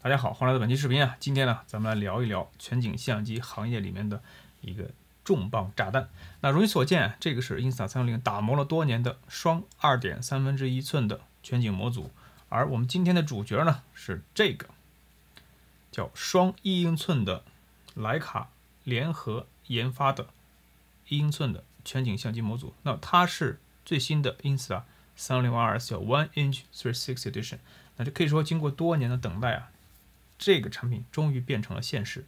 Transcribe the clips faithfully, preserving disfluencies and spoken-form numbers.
大家好，欢迎来到本期视频啊！今天呢，咱们来聊一聊全景相机行业里面的一个重磅炸弹。那如你所见，这个是 Insta 三六零打磨了多年的双 二点三分之一 寸的全景模组，而我们今天的主角呢是这个叫双一英寸的徕卡联合研发的一英寸的全景相机模组。那它是最新的 Insta 三六零 R S 叫 one inch three sixty Edition。那这可以说，经过多年的等待啊。 这个产品终于变成了现实。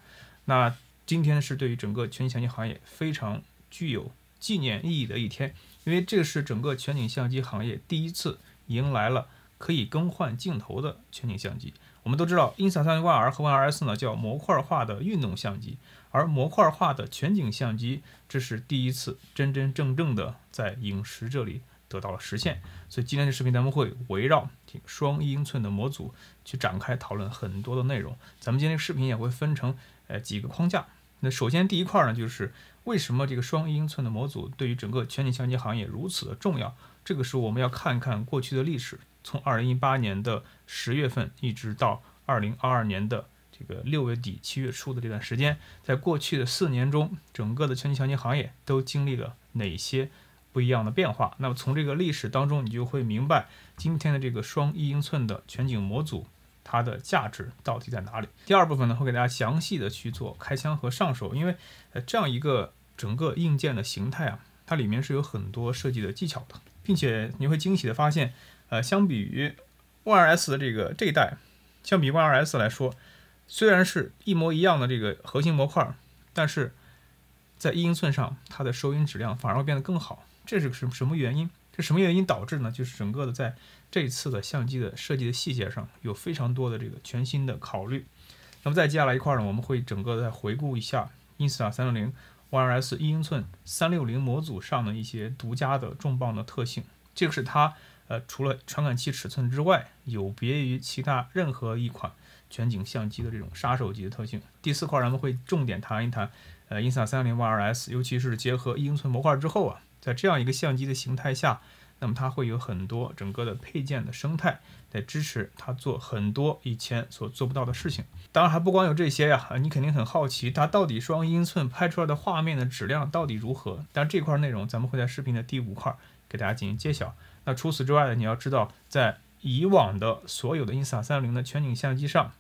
那今天是对于整个全景相机行业非常具有纪念意义的一天，因为这是整个全景相机行业第一次迎来了可以更换镜头的全景相机。我们都知道 Insta 三六零 R 和 one R S 呢叫模块化的运动相机，而模块化的全景相机这是第一次真真正正的在影视这里得到了实现。所以今天的视频咱们会围绕 双一英寸的模组去展开讨论很多的内容，咱们今天视频也会分成呃几个框架。那首先第一块呢，就是为什么这个双一英寸的模组对于整个全景相机行业如此的重要？这个时候我们要看看过去的历史，从二零一八年的十月份一直到二零二二年的这个六月底七月初的这段时间，在过去的四年中，整个的全景相机行业都经历了哪些 不一样的变化。那么从这个历史当中，你就会明白今天的这个双一英寸的全景模组，它的价值到底在哪里。第二部分呢，会给大家详细的去做开箱和上手，因为呃这样一个整个硬件的形态啊，它里面是有很多设计的技巧的，并且你会惊喜的发现，呃，相比于 one R S 的这个这一代，相比 one R S 来说，虽然是一模一样的这个核心模块，但是在一英寸上，它的收音质量反而会变得更好。 这是什什么原因？这什么原因导致呢？就是整个的在这次的相机的设计的细节上有非常多的这个全新的考虑。那么再接下来一块呢，我们会整个再回顾一下 Insta 三六零 one R S 一英寸三六零模组上的一些独家的重磅的特性。这个是它呃除了传感器尺寸之外，有别于其他任何一款全景相机的这种杀手级的特性。第四块，咱们会重点谈一谈呃 Insta 三六零 one R S， 尤其是结合一英寸模块之后啊。 在这样一个相机的形态下，那么它会有很多整个的配件的生态来支持它做很多以前所做不到的事情。当然还不光有这些呀、啊，你肯定很好奇它到底双一英寸拍出来的画面的质量到底如何。但这块内容咱们会在视频的第五块给大家进行揭晓。那除此之外呢，你要知道，在以往的所有的 Insta 三六零 的全景相机上，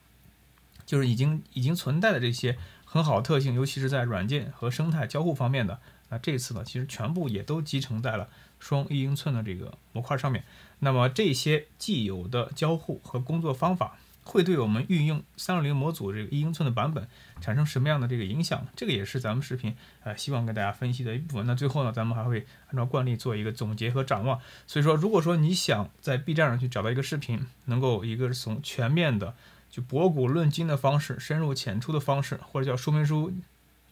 就是已经已经存在的这些很好的特性，尤其是在软件和生态交互方面的。 那这次呢，其实全部也都集成在了双一英寸的这个模块上面。那么这些既有的交互和工作方法，会对我们运用三六零模组这个一英寸的版本产生什么样的这个影响？这个也是咱们视频呃希望跟大家分析的一部分。那最后呢，咱们还会按照惯例做一个总结和展望。所以说，如果说你想在 B 站上去找到一个视频，能够一个是从全面的就博古论今的方式，深入浅出的方式，或者叫说明书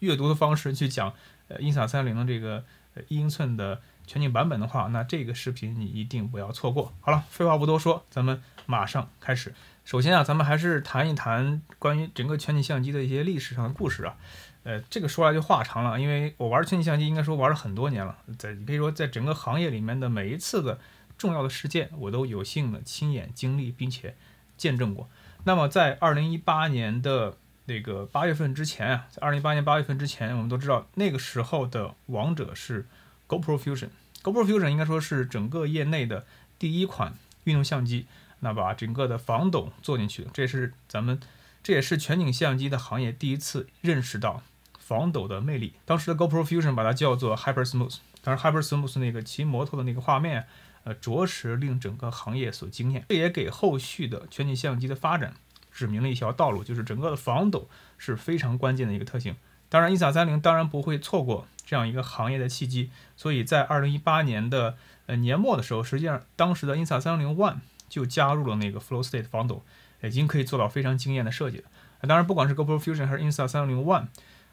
阅读的方式去讲 呃 Insta 三六零的这个呃一英寸的全景版本的话，那这个视频你一定不要错过。好了，废话不多说，咱们马上开始。首先啊，咱们还是谈一谈关于整个全景相机的一些历史上的故事啊。呃，这个说来就话长了，因为我玩全景相机应该说玩了很多年了，在你可以说在整个行业里面的每一次的重要的事件，我都有幸的亲眼经历并且见证过。那么在二零一八年的 那个八月份之前啊，在二零一八年八月份之前，我们都知道那个时候的王者是 GoPro Fusion。GoPro Fusion 应该说是整个业内的第一款运动相机，那把整个的防抖做进去，这是咱们这也是全景相机的行业第一次认识到防抖的魅力。当时的 GoPro Fusion 把它叫做 Hyper Smooth， 当然 Hyper Smooth 那个骑摩托的那个画面，呃，着实令整个行业所惊艳，这也给后续的全景相机的发展 指明了一条道路，就是整个的防抖是非常关键的一个特性。当然 ，Insta 三六零 当然不会错过这样一个行业的契机，所以在二零一八年的呃年末的时候，实际上当时的 Insta 三六零 One 就加入了那个 Flow State 防抖，已经可以做到非常惊艳的设计了。当然，不管是 GoPro Fusion 还是 Insta 三六零 One，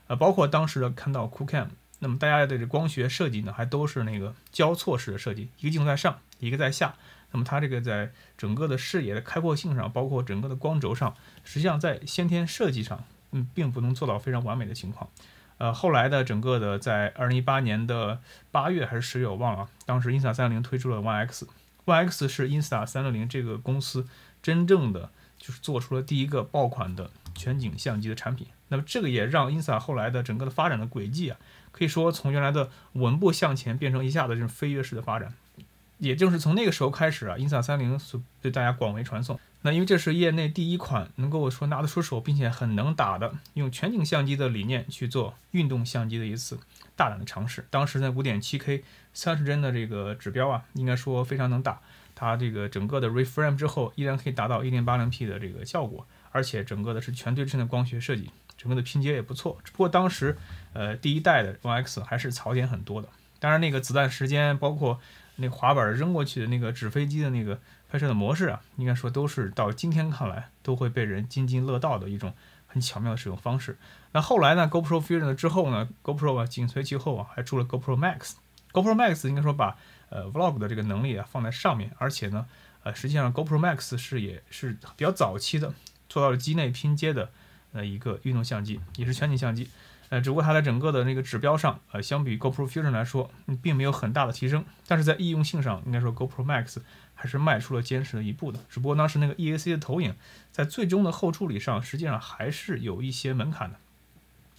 呃，包括当时的看到 Coolcam， 那么大家的这光学设计呢，还都是那个交错式的设计，一个镜头在上，一个在下。 那么它这个在整个的视野的开阔性上，包括整个的光轴上，实际上在先天设计上，嗯，并不能做到非常完美的情况。呃，后来的整个的在二零一八年的八月还是十月，我忘了，当时 Insta 三六零推出了 one X，one X 是 Insta 三六零这个公司真正的就是做出了第一个爆款的全景相机的产品。那么这个也让 INSA 后来的整个的发展的轨迹啊，可以说从原来的稳步向前变成一下子这种飞跃式的发展。 也正是从那个时候开始啊 ，Insta 三十所对大家广为传颂。那因为这是业内第一款能够说拿得出手并且很能打的，用全景相机的理念去做运动相机的一次大胆的尝试。当时在 五点七K 三十帧的这个指标啊，应该说非常能打。它这个整个的 reframe 之后，依然可以达到 一零八零P 的这个效果，而且整个的是全对称的光学设计，整个的拼接也不错。只不过当时呃第一代的 O X 还是槽点很多的，当然那个子弹时间包括。 那滑板扔过去的那个纸飞机的那个拍摄的模式啊，应该说都是到今天看来都会被人津津乐道的一种很巧妙的使用方式。那后来呢 ，GoPro Fusion 之后呢 ，GoPro 啊紧随其后啊，还出了 GoPro Max。GoPro Max 应该说把呃 Vlog 的这个能力啊放在上面，而且呢，呃实际上 GoPro Max 是也是比较早期的，做到了机内拼接的呃一个运动相机，也是全景相机。 呃，只不过它在整个的那个指标上，呃，相比 GoPro Fusion 来说，并没有很大的提升。但是在易用性上，应该说 GoPro Max 还是迈出了坚实的一步的。只不过当时那个 E A C 的投影，在最终的后处理上，实际上还是有一些门槛的。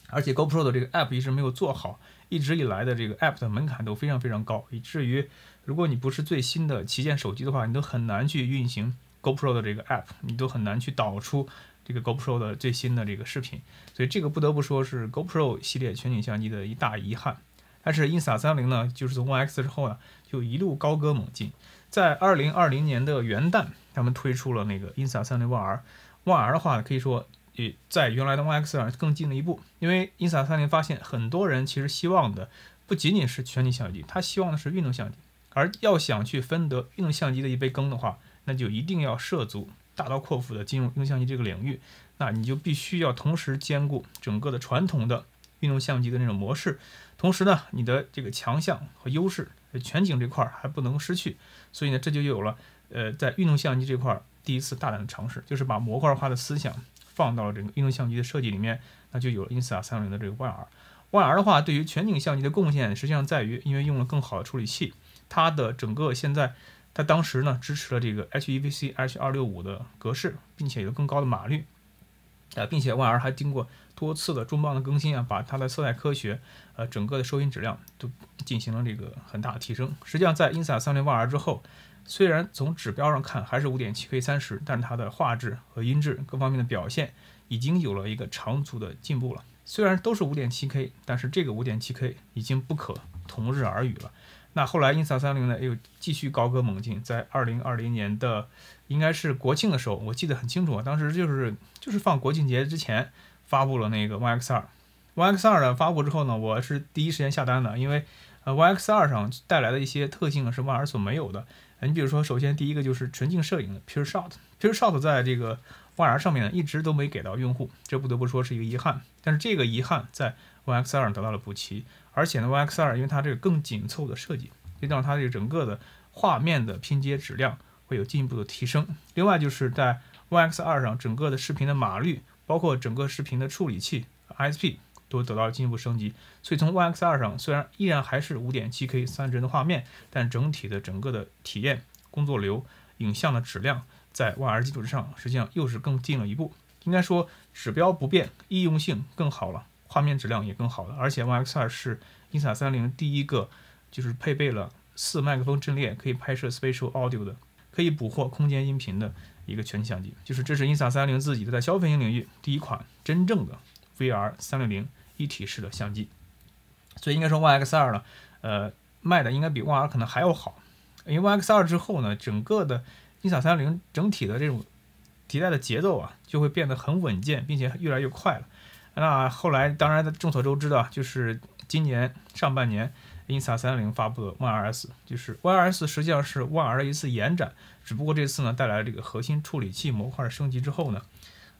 而且 GoPro 的这个 App 一直没有做好，一直以来的这个 App 的门槛都非常非常高，以至于如果你不是最新的旗舰手机的话，你都很难去运行 GoPro 的这个 App， 你都很难去导出。 这个 GoPro 的最新的这个视频，所以这个不得不说是 GoPro 系列全景相机的一大遗憾。但是 Insta 三十呢，就是从 One X 之后呢，就一路高歌猛进。在二零二零年的元旦，他们推出了那个 Insta 三十 One R。One R 的话，可以说也在原来的 One X 上更进了一步，因为 Insta 三十发现很多人其实希望的不仅仅是全景相机，他希望的是运动相机。而要想去分得运动相机的一杯羹的话，那就一定要涉足。 大刀阔斧的进入运动相机这个领域，那你就必须要同时兼顾整个的传统的运动相机的那种模式，同时呢，你的这个强项和优势，全景这块还不能失去。所以呢，这就有了呃，在运动相机这块第一次大胆的尝试，就是把模块化的思想放到了整个运动相机的设计里面，那就有了 Insta 三十的这个 One R。One R 的话，对于全景相机的贡献实际上在于，因为用了更好的处理器，它的整个现在。 它当时呢支持了这个 H E V C H 二六五的格式，并且有更高的码率，呃，并且 One R 还经过多次的重磅的更新啊，把它的色彩科学，呃，整个的收音质量都进行了这个很大的提升。实际上，在 Insta 三十 One R 之后，虽然从指标上看还是 五点七K 三十， 但是它的画质和音质各方面的表现已经有了一个长足的进步了。虽然都是 五点七K， 但是这个 五点七K 已经不可同日而语了。 那后来 Insta 三十呢又继续高歌猛进，在二零二零年的应该是国庆的时候，我记得很清楚啊，当时就是就是放国庆节之前发布了那个 One X 二 ，One X 二呢发布之后呢，我是第一时间下单的，因为呃 One X 二上带来的一些特性是 One R 所没有的。你比如说，首先第一个就是纯净摄影的 Pure Shot，Pure Shot 在这个 One R 上面呢一直都没给到用户，这不得不说是一个遗憾。但是这个遗憾在 One X 二上得到了补齐。 而且呢 ，One X 二 因为它这个更紧凑的设计，就让它这个整个的画面的拼接质量会有进一步的提升。另外就是在 One X 二 上，整个的视频的码率，包括整个视频的处理器 I S P 都得到了进一步升级。所以从 One X 二 上，虽然依然还是 五点七K 三帧的画面，但整体的整个的体验、工作流、影像的质量，在 One R 基础之上，实际上又是更进了一步。应该说指标不变，易用性更好了。 画面质量也更好了，而且 One X 二 是 Insta 三十第一个就是配备了四麦克风阵列，可以拍摄 Spatial Audio 的，可以捕获空间音频的一个全景相机。就是这是 Insta 三十自己的在消费型领域第一款真正的 V R 三六零一体式的相机。所以应该说 One X 二 呢，呃，卖的应该比 One R 可能还要好，因为 One X 二 之后呢，整个的 Insta 三十整体的这种迭代的节奏啊，就会变得很稳健，并且越来越快了。 那后来，当然众所周知的，就是今年上半年 Insta 三十发布的 One R S， 就是 One R S 实际上是 One R 的一次延展，只不过这次呢带来这个核心处理器模块升级之后呢，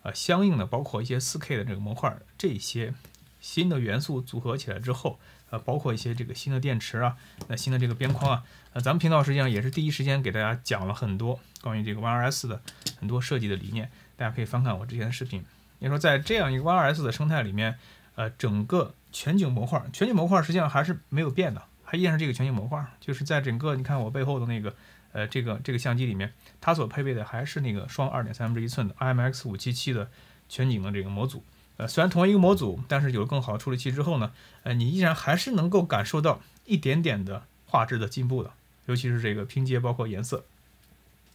呃，相应的包括一些 四 K 的这个模块，这些新的元素组合起来之后，呃，包括一些这个新的电池啊，那新的这个边框啊，呃，咱们频道实际上也是第一时间给大家讲了很多关于这个 One R S 的很多设计的理念，大家可以翻看我之前的视频。 你说在这样一个 One R S 的生态里面，呃，整个全景模块，全景模块实际上还是没有变的，还依然是这个全景模块，就是在整个你看我背后的那个呃这个这个相机里面，它所配备的还是那个双 二点三分之一寸的 I M X 五七七的全景的这个模组。呃，虽然同一个模组，但是有了更好的处理器之后呢，呃，你依然还是能够感受到一点点的画质的进步的，尤其是这个拼接包括颜色。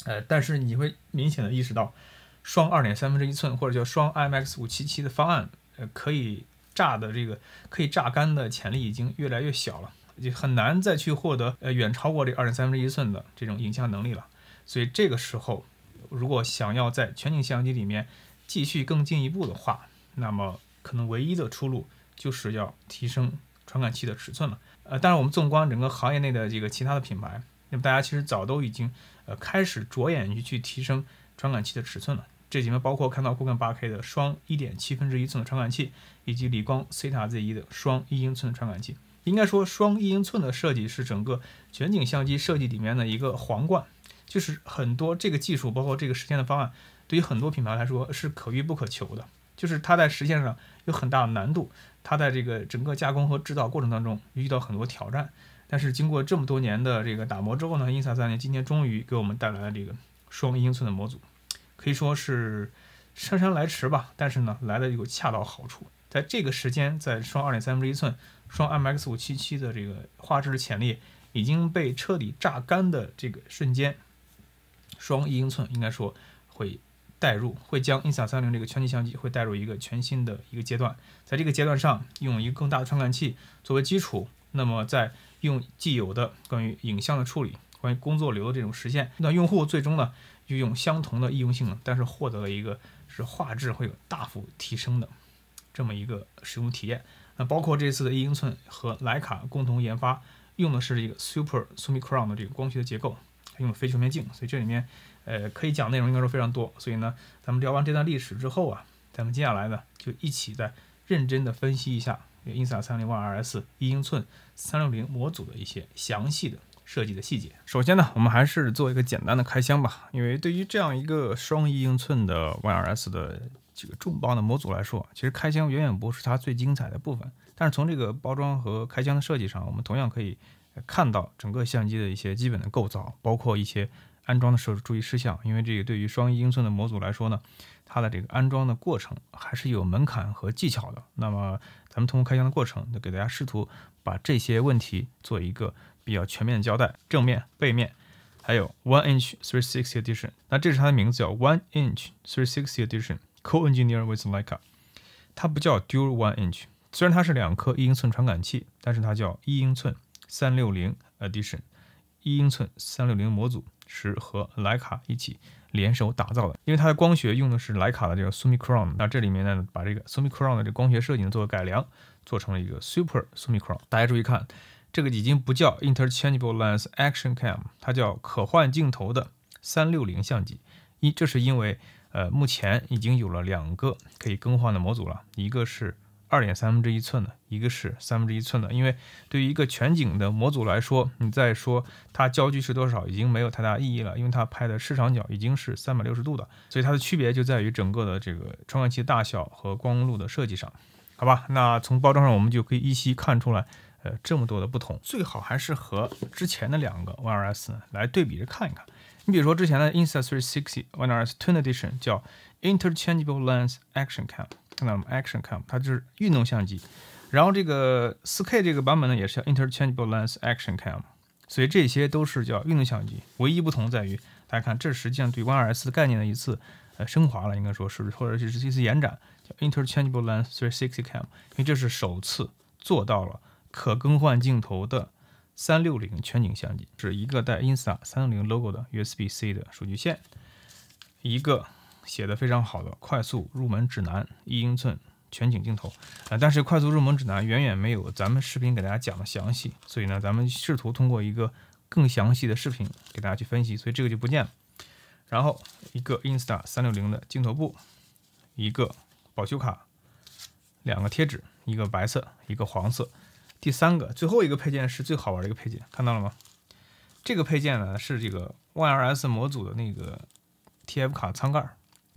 呃，但是你会明显的意识到，双 二点三分之一寸或者叫双 I M X 五七七的方案，呃，可以榨的这个可以榨干的潜力已经越来越小了，就很难再去获得呃远超过这 二点三分之一寸的这种影像能力了。所以这个时候，如果想要在全景相机里面继续更进一步的话，那么可能唯一的出路就是要提升传感器的尺寸了。呃，当然我们纵观整个行业内的这个其他的品牌，那么大家其实早都已经呃开始着眼于去提升传感器的尺寸了。这里面包括看到酷看 八K 的双 一点七分之一寸的传感器，以及理光 C T A Z 一 的双一英寸的传感器。应该说，双一英寸的设计是整个全景相机设计里面的一个皇冠，就是很多这个技术包括这个实现的方案，对于很多品牌来说是可遇不可求的。就是它在实现上有很大的难度，它在这个整个加工和制造过程当中遇到很多挑战。但是经过这么多年的这个打磨之后呢 ，Insta 三零今天终于给我们带来了这个双一英寸的模组，可以说是姗姗来迟吧，但是呢来的又恰到好处。在这个时间，在双 二点三分之一寸、双 I M X 五七七 的这个画质的潜力已经被彻底榨干的这个瞬间，双一英寸应该说会带入会将 Insta 三零这个全景相机会带入一个全新的一个阶段。在这个阶段上，用一个更大的传感器作为基础，那么再用既有的关于影像的处理、关于工作流的这种实现，那用户最终呢就用相同的易用性能，但是获得了一个是画质会有大幅提升的这么一个使用体验。那包括这次的一英寸和徕卡共同研发，用的是一个 Super Summicron 的这个光学的结构，用了非全面镜，所以这里面呃，可以讲内容应该说非常多，所以呢，咱们聊完这段历史之后啊，咱们接下来呢就一起再认真的分析一下 Insta 三零 Y R S 一英寸三六零模组的一些详细的设计的细节。首先呢，我们还是做一个简单的开箱吧，因为对于这样一个双一英寸的 Y R S 的这个重磅的模组来说，其实开箱远远不是它最精彩的部分，但是从这个包装和开箱的设计上，我们同样可以看到整个相机的一些基本的构造，包括一些安装的时候注意事项，因为这个对于双一英寸的模组来说呢，它的这个安装的过程还是有门槛和技巧的。那么咱们通过开箱的过程，就给大家试图把这些问题做一个比较全面的交代，正面、背面，还有 One Inch three sixty Edition。那这是它的名字叫 One Inch three sixty Edition Co-Engineer with Leica。它不叫 Dual One Inch， 虽然它是两颗一英寸传感器，但是它叫一英寸三六零 Edition， 一英寸三六零模组。是和徕卡一起联手打造的，因为它的光学用的是徕卡的这个 Summicron， 那这里面呢，把这个 Summicron 的这个光学设计呢做改良，做成了一个 Super Summicron。大家注意看，这个已经不叫 Interchangeable Lens Action Cam， 它叫可换镜头的三六零相机。一，这是因为呃目前已经有了两个可以更换的模组了，一个是 二点三分之一寸的，一个是三分之一寸的，因为对于一个全景的模组来说，你再说它焦距是多少已经没有太大意义了，因为它拍的视场角已经是三百六十度的，所以它的区别就在于整个的这个传感器大小和光路的设计上，好吧？那从包装上我们就可以依稀看出来，呃，这么多的不同，最好还是和之前的两个 Y R S 来对比着看一看。你比如说之前的 Insta 三六零 Y R S Twin Edition 叫 Interchangeable Lens Action Cam。看到了吗 ？Action Cam， 它就是运动相机。然后这个 四K 这个版本呢，也是叫 Interchangeable Lens Action Cam， 所以这些都是叫运动相机。唯一不同在于，大家看，这实际上对 Y R S 的概念的一次呃升华了，应该说是，或者是一次延展，叫 Interchangeable Lens three sixty Cam， 因为这是首次做到了可更换镜头的三六零全景相机，是一个带 Insta 三六零 logo 的 U S B C 的数据线，一个。写的非常好的快速入门指南，一英寸全景镜头啊、呃，但是快速入门指南远远没有咱们视频给大家讲的详细，所以呢，咱们试图通过一个更详细的视频给大家去分析，所以这个就不见了。然后一个 Insta 三六零的镜头布，一个保修卡，两个贴纸，一个白色，一个黄色。第三个最后一个配件是最好玩的一个配件，看到了吗？这个配件呢是这个 Y R S 模组的那个 T F 卡舱盖。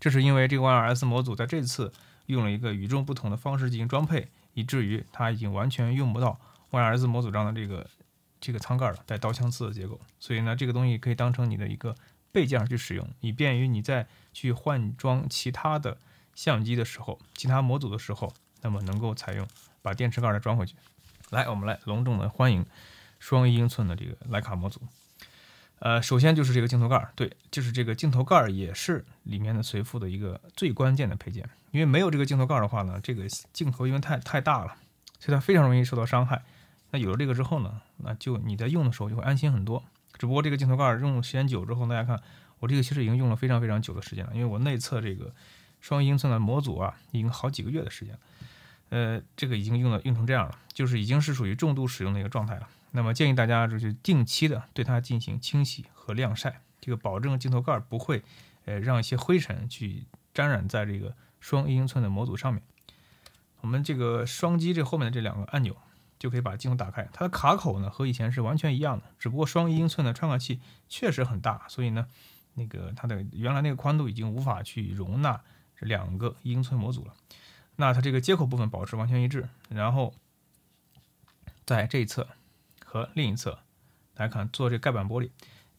这是因为这个 Y R S 模组在这次用了一个与众不同的方式进行装配，以至于它已经完全用不到 Y R S 模组上的这个这个舱盖了，带刀枪刺的结构，所以呢，这个东西可以当成你的一个备件去使用，以便于你在去换装其他的项羽机的时候，其他模组的时候，那么能够采用把电池盖再装回去。来，我们来隆重的欢迎双一英寸的这个徕卡模组。呃，首先就是这个镜头盖，对，就是这个镜头盖也是里面的随附的一个最关键的配件，因为没有这个镜头盖的话呢，这个镜头因为太太大了，所以它非常容易受到伤害。 那有了这个之后呢，那就你在用的时候就会安心很多。只不过这个镜头盖用时间久之后，大家看我这个其实已经用了非常非常久的时间了，因为我内测这个双一英寸的模组啊，已经好几个月的时间了。呃，这个已经用了用成这样了，就是已经是属于重度使用的一个状态了。那么建议大家就是定期的对它进行清洗和晾晒，这个保证镜头盖不会呃让一些灰尘去沾染在这个双一英寸的模组上面。我们这个双击这后面的这两个按钮。 就可以把镜头打开，它的卡口呢和以前是完全一样的，只不过双一英寸的传感器确实很大，所以呢，那个它的原来那个宽度已经无法去容纳这两个英寸模组了。那它这个接口部分保持完全一致，然后在这一侧和另一侧，大家看做这盖板玻璃，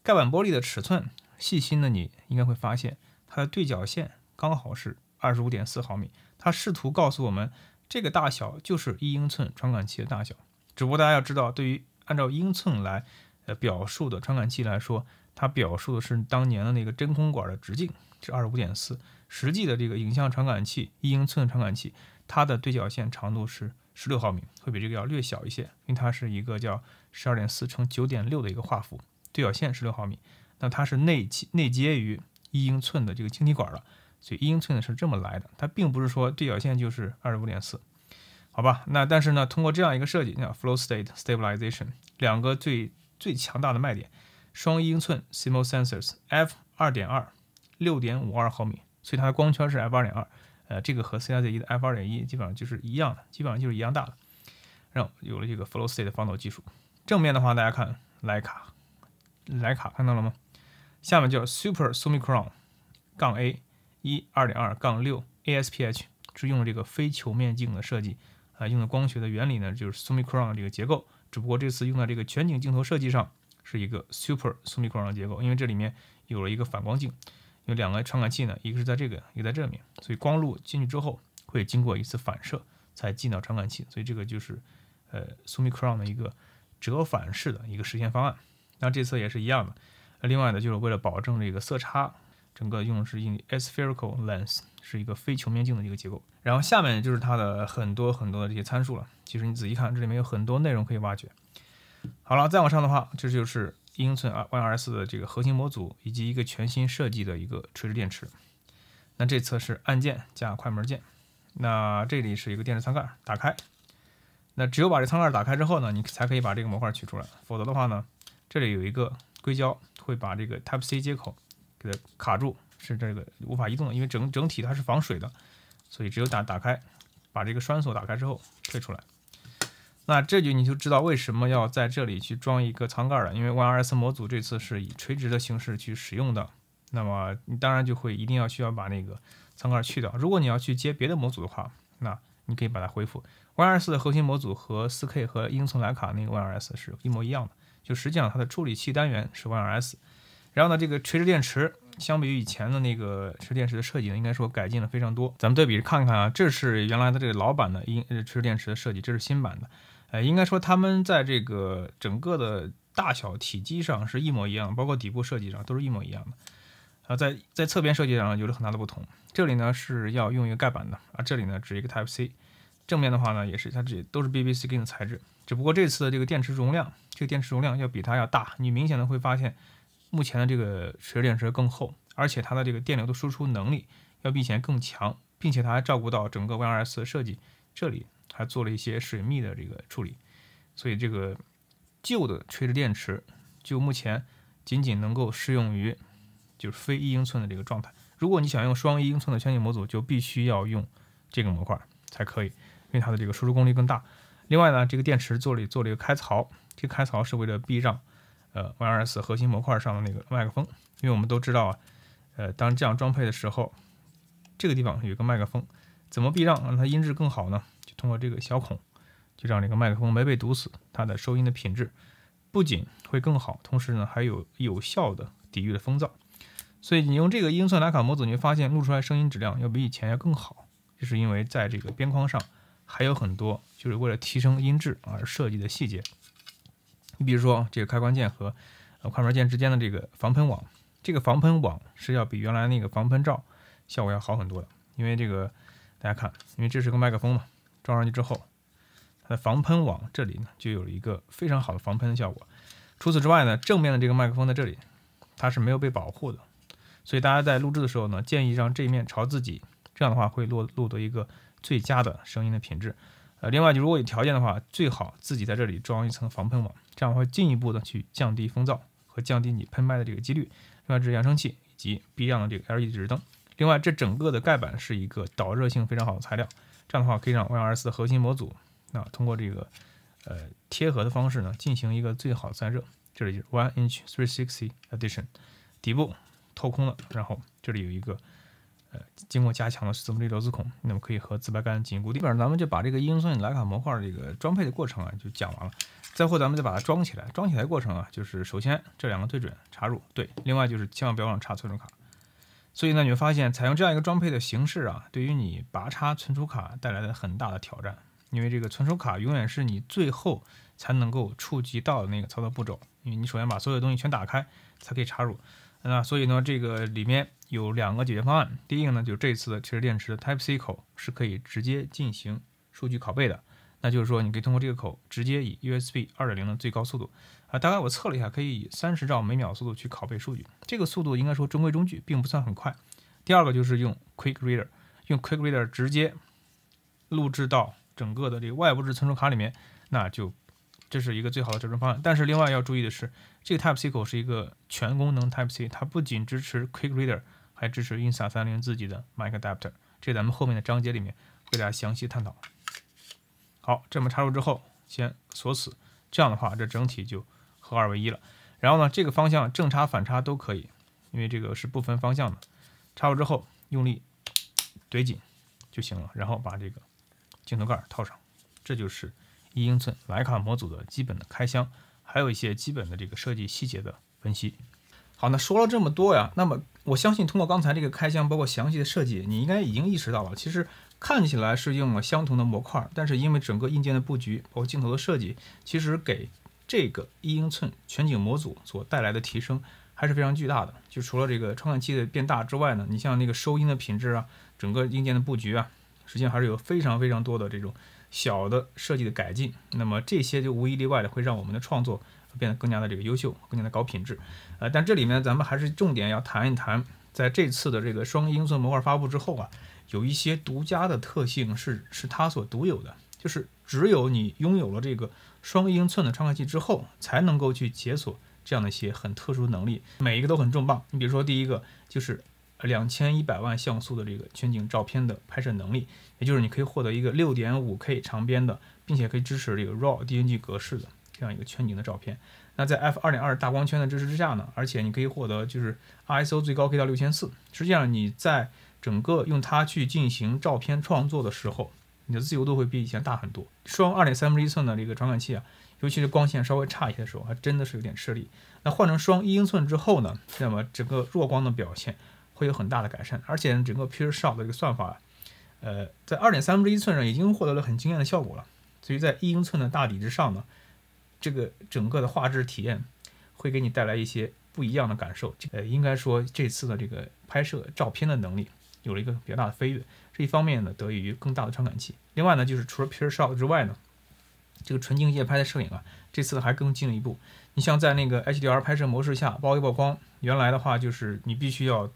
盖板玻璃的尺寸，细心的你应该会发现它的对角线刚好是 二十五点四毫米，它试图告诉我们。 这个大小就是一英寸传感器的大小，只不过大家要知道，对于按照英寸来呃表述的传感器来说，它表述的是当年的那个真空管的直径是 二十五点四， 实际的这个影像传感器一英寸传感器，它的对角线长度是十六毫米，会比这个要略小一些，因为它是一个叫 十二点四乘九点六 的一个画幅，对角线十六毫米，那它是内内接于一英寸的这个晶体管了。 所以一英寸呢是这么来的，它并不是说对角线就是 二十五点四， 好吧？那但是呢，通过这样一个设计，叫 flow state stabilization， 两个最最强大的卖点，双一英寸 C M O S sensors f 二点二 六点五二毫米，所以它的光圈是 f 二点二， 呃，这个和 C R Z 一的 f 二点一 基本上就是一样的，基本上就是一样大的。然后有了这个 flow state 防抖技术。正面的话，大家看徕卡，徕卡看到了吗？下面叫 super Summicron 杠 A。 一 二点二杠六 A S P H 是用了这个非球面镜的设计啊、呃，用的光学的原理呢，就是 Summicron 这个结构，只不过这次用在这个全景镜头设计上是一个 Super Summicron 的结构，因为这里面有了一个反光镜，有两个传感器呢，一个是在这个，一个在这面，所以光路进去之后会经过一次反射才进到传感器，所以这个就是呃 Summicron 的一个折返式的一个实现方案。那这次也是一样的，另外呢，就是为了保证这个色差。 整个用的是用 aspherical lens， 是一个非球面镜的一个结构。然后下面就是它的很多很多的这些参数了。其实你仔细看，这里面有很多内容可以挖掘。好了，再往上的话，这就是一英寸 Y R S 的这个核心模组以及一个全新设计的一个垂直电池。那这侧是按键加快门键。那这里是一个电池舱盖，打开。那只有把这舱盖打开之后呢，你才可以把这个模块取出来，否则的话呢，这里有一个硅胶会把这个 Type C 接口。 给它卡住，是这个无法移动的，因为整整体它是防水的，所以只有打打开，把这个栓锁打开之后退出来。那这就你就知道为什么要在这里去装一个舱盖了，因为 Y R S 模组这次是以垂直的形式去使用的，那么你当然就会一定要需要把那个舱盖去掉。如果你要去接别的模组的话，那你可以把它恢复。Y R S 的核心模组和 四K 和英寸徕卡那个 Y R S 是一模一样的，就实际上它的处理器单元是 Y R S。 然后呢，这个垂直电池相比于以前的那个垂直电池的设计呢，应该说改进了非常多。咱们对比看看啊，这是原来的这个老版的英垂直电池的设计，这是新版的。呃，应该说他们在这个整个的大小体积上是一模一样，包括底部设计上都是一模一样的。啊、呃，在在侧边设计上有了很大的不同。这里呢是要用一个盖板的啊，这里呢只是一个 Type C。正面的话呢也是它这都是 B B skin 的材质，只不过这次的这个电池容量，这个电池容量要比它要大，你明显的会发现。 目前的这个垂直电池更厚，而且它的这个电流的输出能力要比以前更强，并且它还照顾到整个 Y R S 的设计，这里还做了一些水密的这个处理，所以这个旧的垂直电池就目前仅仅能够适用于就是非一英寸的这个状态。如果你想用双一英寸的全景模组，就必须要用这个模块才可以，因为它的这个输出功率更大。另外呢，这个电池做了做了一个开槽，这个开槽是为了避让。 呃 ，Y R S 核心模块上的那个麦克风，因为我们都知道啊，呃，当这样装配的时候，这个地方有一个麦克风，怎么避让让它音质更好呢？就通过这个小孔，就让这个麦克风没被堵死，它的收音的品质。不仅会更好，同时呢还有有效的抵御了风噪。所以你用这个音算达卡模组，你会发现录出来声音质量要比以前要更好，就是因为在这个边框上还有很多就是为了提升音质而设计的细节。你比如说这个开关键和呃快门键之间的这个防喷网，这个防喷网是要比原来那个防喷罩效果要好很多的，因为这个大家看，因为这是个麦克风嘛，装上去之后，它的防喷网这里呢就有了一个非常好的防喷的效果。除此之外呢，正面的这个麦克风在这里它是没有被保护的，所以大家在录制的时候呢，建议让这一面朝自己，这样的话会录录得一个最佳的声音的品质。呃，另外就如果有条件的话，最好自己在这里装一层防喷网，这样会进一步的去降低风噪和降低你喷麦的这个几率。另外这是扬声器以及B亮的这个 L E D 指示灯。另外这整个的盖板是一个导热性非常好的材料，这样的话可以让 Y R S 的核心模组那通过这个呃贴合的方式呢进行一个最好的散热。这里就是 one inch three sixty edition， 底部透空了，然后这里有一个呃经过加强的四分之一螺丝孔，那么可以和自排杆进行固定。基本上咱们就把这个音算达卡模块这个装配的过程啊就讲完了，再后咱们再把它装起来。装起来过程啊，就是首先这两个对准插入对，另外就是千万不要让插存储卡。所以呢，你会发现采用这样一个装配的形式啊，对于你拔插存储卡带来的很大的挑战。因为这个存储卡永远是你最后才能够触及到的那个操作步骤，因为你首先把所有东西全打开才可以插入。那所以呢，这个里面有两个解决方案。第一个呢，就是这次的汽车电池的 Type C 口是可以直接进行数据拷贝的，那就是说你可以通过这个口直接以 U S B two point zero 的最高速度啊，大概我测了一下，可以以三十兆每秒速度去拷贝数据，这个速度应该说中规中矩，并不算很快。第二个就是用 Quick Reader， 用 Quick Reader 直接录制到整个的这个外部置存储卡里面，那就这是一个最好的折中方案。但是另外要注意的是，这个 Type C 口是一个全功能 Type C， 它不仅支持 Quick Reader， 还支持 Insta 三六零自己的 Mic Adapter， 这咱们后面的章节里面为大家详细探讨。好，这么插入之后先锁死，这样的话这整体就合二为一了。然后呢，这个方向正插反插都可以，因为这个是不分方向的。插入之后用力怼紧就行了，然后把这个镜头盖套上，这就是一英寸徕卡模组的基本的开箱，还有一些基本的这个设计细节的分析。好，那说了这么多呀，那么我相信通过刚才这个开箱，包括详细的设计，你应该已经意识到了，其实看起来是用了相同的模块，但是因为整个硬件的布局，包括镜头的设计，其实给这个一英寸全景模组所带来的提升还是非常巨大的。就除了这个传感器的变大之外呢，你像那个收音的品质啊，整个硬件的布局啊，实际上还是有非常非常多的这种小的设计的改进，那么这些就无一例外的会让我们的创作变得更加的这个优秀，更加的高品质。呃，但这里面咱们还是重点要谈一谈，在这次的这个双英寸模块发布之后啊，有一些独家的特性是是它所独有的，就是只有你拥有了这个双英寸的传感器之后，才能够去解锁这样的一些很特殊的能力，每一个都很重磅。你比如说第一个就是两千一百万像素的这个全景照片的拍摄能力，也就是你可以获得一个六点五 K 长边的，并且可以支持这个 RAW D N G 格式的这样一个全景的照片。那在 f 二点二 大光圈的支持之下呢，而且你可以获得就是 I S O 最高可以到六千四。实际上你在整个用它去进行照片创作的时候，你的自由度会比以前大很多。双 二点三一寸的这个传感器啊，尤其是光线稍微差一些的时候，还真的是有点吃力。那换成双一英寸之后呢，那么整个弱光的表现会有很大的改善，而且整个 PureShot 的这个算法，呃，在二点三分之一寸上已经获得了很惊艳的效果了。所以在一英寸的大底之上呢，这个整个的画质体验会给你带来一些不一样的感受。呃，应该说这次的这个拍摄照片的能力有了一个比较大的飞跃。这一方面呢，得益于更大的传感器。另外呢，就是除了 PureShot 之外呢，这个纯净夜拍的摄影啊，这次还更进了一步。你像在那个 H D R 拍摄模式下，包一曝光，原来的话就是你必须要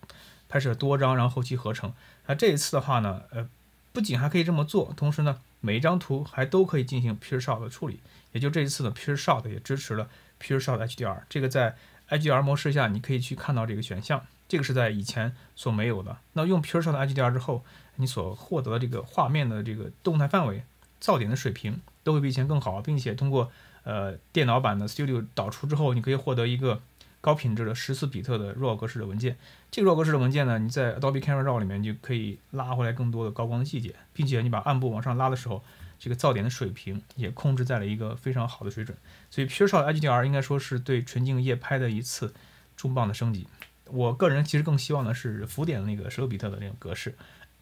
拍摄多张，然后后期合成。那这一次的话呢，呃，不仅还可以这么做，同时呢，每一张图还都可以进行 PureShot 的处理。也就这一次的 PureShot 也支持了 PureShot H D R。这个在 H D R 模式下，你可以去看到这个选项，这个是在以前所没有的。那用 PureShot H D R 之后，你所获得的这个画面的这个动态范围、噪点的水平都会比以前更好，并且通过呃电脑版的 Studio 导出之后，你可以获得一个高品质的十四比特的 R A W 格式的文件。这个 R A W 格式的文件呢，你在 Adobe Camera Raw 里面就可以拉回来更多的高光的细节，并且你把暗部往上拉的时候，这个噪点的水平也控制在了一个非常好的水准。所以 PureShot H D R 应该说是对纯净夜拍的一次重磅的升级。我个人其实更希望的是浮点的那个十六比特的那种格式。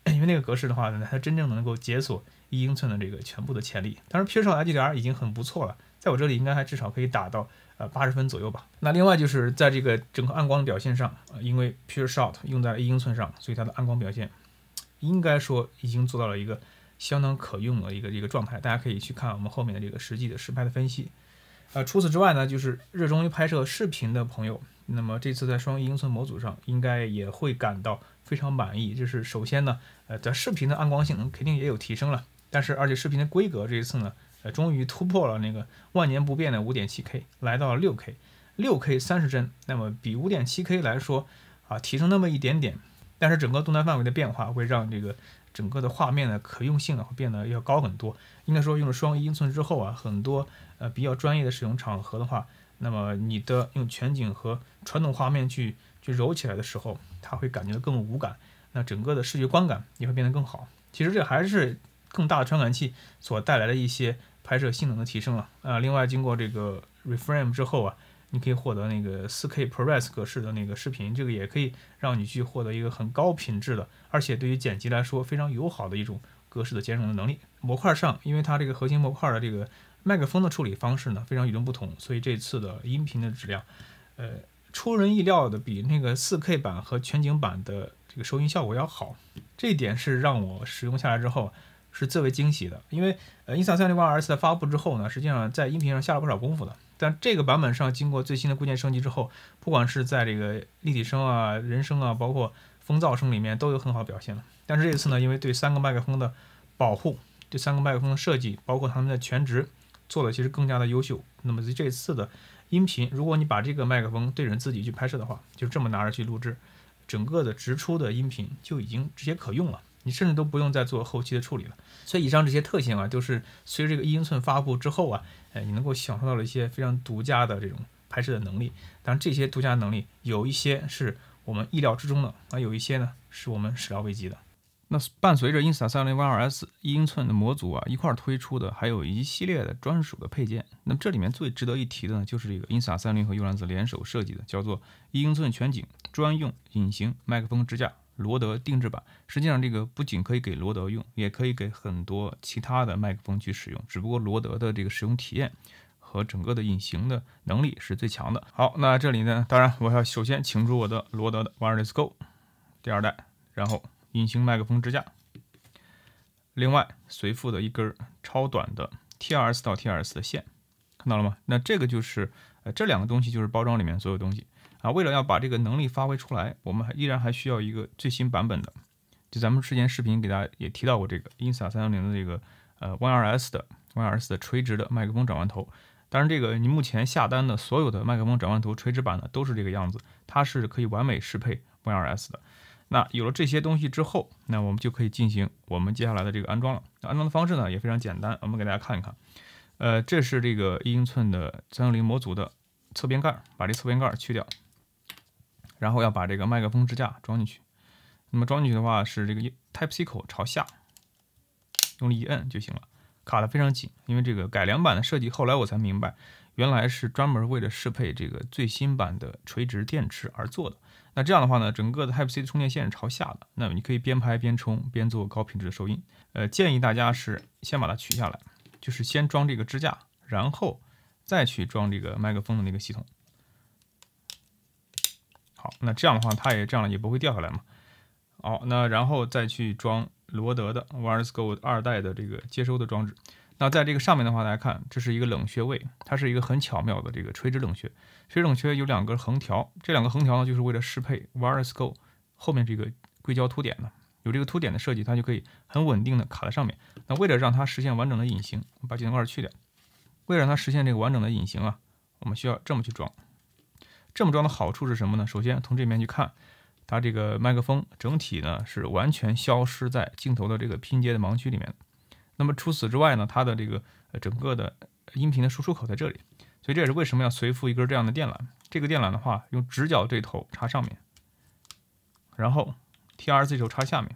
因为那个格式的话呢，它真正能够解锁一英寸的这个全部的潜力。当然 ，PureShot H D R 已经很不错了，在我这里应该还至少可以打到呃八十分左右吧。那另外就是在这个整个暗光的表现上，呃、因为 PureShot 用在了一英寸上，所以它的暗光表现应该说已经做到了一个相当可用的一个一个状态。大家可以去看我们后面的这个实际的实拍的分析。呃，除此之外呢，就是热衷于拍摄视频的朋友，那么这次在双一英寸模组上应该也会感到 非常满意，就是首先呢，呃，在视频的暗光性能肯定也有提升了，但是而且视频的规格这一次呢，呃，终于突破了那个万年不变的 五点七K， 来到了 六K， 六K 三十帧，那么比 五点七K 来说啊，提升那么一点点，但是整个动态范围的变化会让这个整个的画面的可用性呢会变得要高很多。应该说用了双一英寸之后啊，很多呃比较专业的使用场合的话，那么你的用全景和传统画面去 去揉起来的时候，它会感觉更无感，那整个的视觉观感也会变得更好。其实这还是更大的传感器所带来的一些拍摄性能的提升了。呃，另外经过这个 reframe 之后啊，你可以获得那个 四K ProRes 格式的那个视频，这个也可以让你去获得一个很高品质的，而且对于剪辑来说非常友好的一种格式的兼容的能力。模块上，因为它这个核心模块的这个麦克风的处理方式呢非常与众不同，所以这次的音频的质量，呃。 出人意料的比那个 四K 版和全景版的这个收音效果要好，这一点是让我使用下来之后是最为惊喜的。因为呃 Insta三六零 R S 在发布之后呢，实际上在音频上下了不少功夫的。但这个版本上经过最新的固件升级之后，不管是在这个立体声啊、人声啊，包括风噪声里面都有很好的表现了。但是这次呢，因为对三个麦克风的保护，对三个麦克风的设计，包括他们的全值做的其实更加的优秀。那么这次的 音频，如果你把这个麦克风对准自己去拍摄的话，就这么拿着去录制，整个的直出的音频就已经直接可用了，你甚至都不用再做后期的处理了。所以以上这些特性啊，都是随着这个一英寸发布之后啊，呃，你能够享受到了一些非常独家的这种拍摄的能力。当然，这些独家能力有一些是我们意料之中的，啊，有一些呢是我们始料未及的。那伴随着 Insta三六零 R S 一英寸的模组啊一块推出的，还有一系列的专属的配件。那么这里面最值得一提的呢，就是这个 Insta三六零 和 Ulanzi 联手设计的，叫做一英寸全景专用隐形麦克风支架，罗德定制版。实际上，这个不仅可以给罗德用，也可以给很多其他的麦克风去使用。只不过罗德的这个使用体验 和整个的隐形的能力是最强的。好，那这里呢，当然我要首先请出我的罗德的 Wireless Go 第二代，然后 隐形麦克风支架，另外随附的一根超短的 T R S 到 T R S 的线，看到了吗？那这个就是呃这两个东西就是包装里面所有东西啊。为了要把这个能力发挥出来，我们还依然还需要一个最新版本的。就咱们之前视频给大家也提到过这个 Insta三六零 的这个呃 One R S 的 One R S 的垂直的麦克风转弯头。当然，这个你目前下单的所有的麦克风转弯头垂直版的都是这个样子，它是可以完美适配 One R S 的。 那有了这些东西之后，那我们就可以进行我们接下来的这个安装了。安装的方式呢也非常简单，我们给大家看一看。呃，这是这个一英寸的三六零模组的侧边盖，把这侧边盖去掉，然后要把这个麦克风支架装进去。那么装进去的话是这个 Type C 口朝下，用力一摁就行了，卡得非常紧。因为这个改良版的设计，后来我才明白，原来是专门为了适配这个最新版的垂直电池而做的。 那这样的话呢，整个的 Type C 的充电线是朝下的，那么你可以边拍边充，边做高品质的收音。呃，建议大家是先把它取下来，就是先装这个支架，然后再去装这个麦克风的那个系统。好，那这样的话，它也这样也不会掉下来嘛。好，那然后再去装罗德的 Wireless Go 二代的这个接收的装置。 那在这个上面的话，大家看，这是一个冷却位，它是一个很巧妙的这个垂直冷却。垂直冷却有两个横条，这两个横条呢，就是为了适配 Wireless Go 后面这个硅胶凸点呢。有这个凸点的设计，它就可以很稳定的卡在上面。那为了让它实现完整的隐形，把这两块去掉。为了让它实现这个完整的隐形啊，我们需要这么去装。这么装的好处是什么呢？首先从这面去看，它这个麦克风整体呢是完全消失在镜头的这个拼接的盲区里面的。 那么除此之外呢，它的这个呃整个的音频的输出口在这里，所所以这也是为什么要随附一根这样的电缆。这个电缆的话，用直角对头插上面，然后 T R 对头插下面，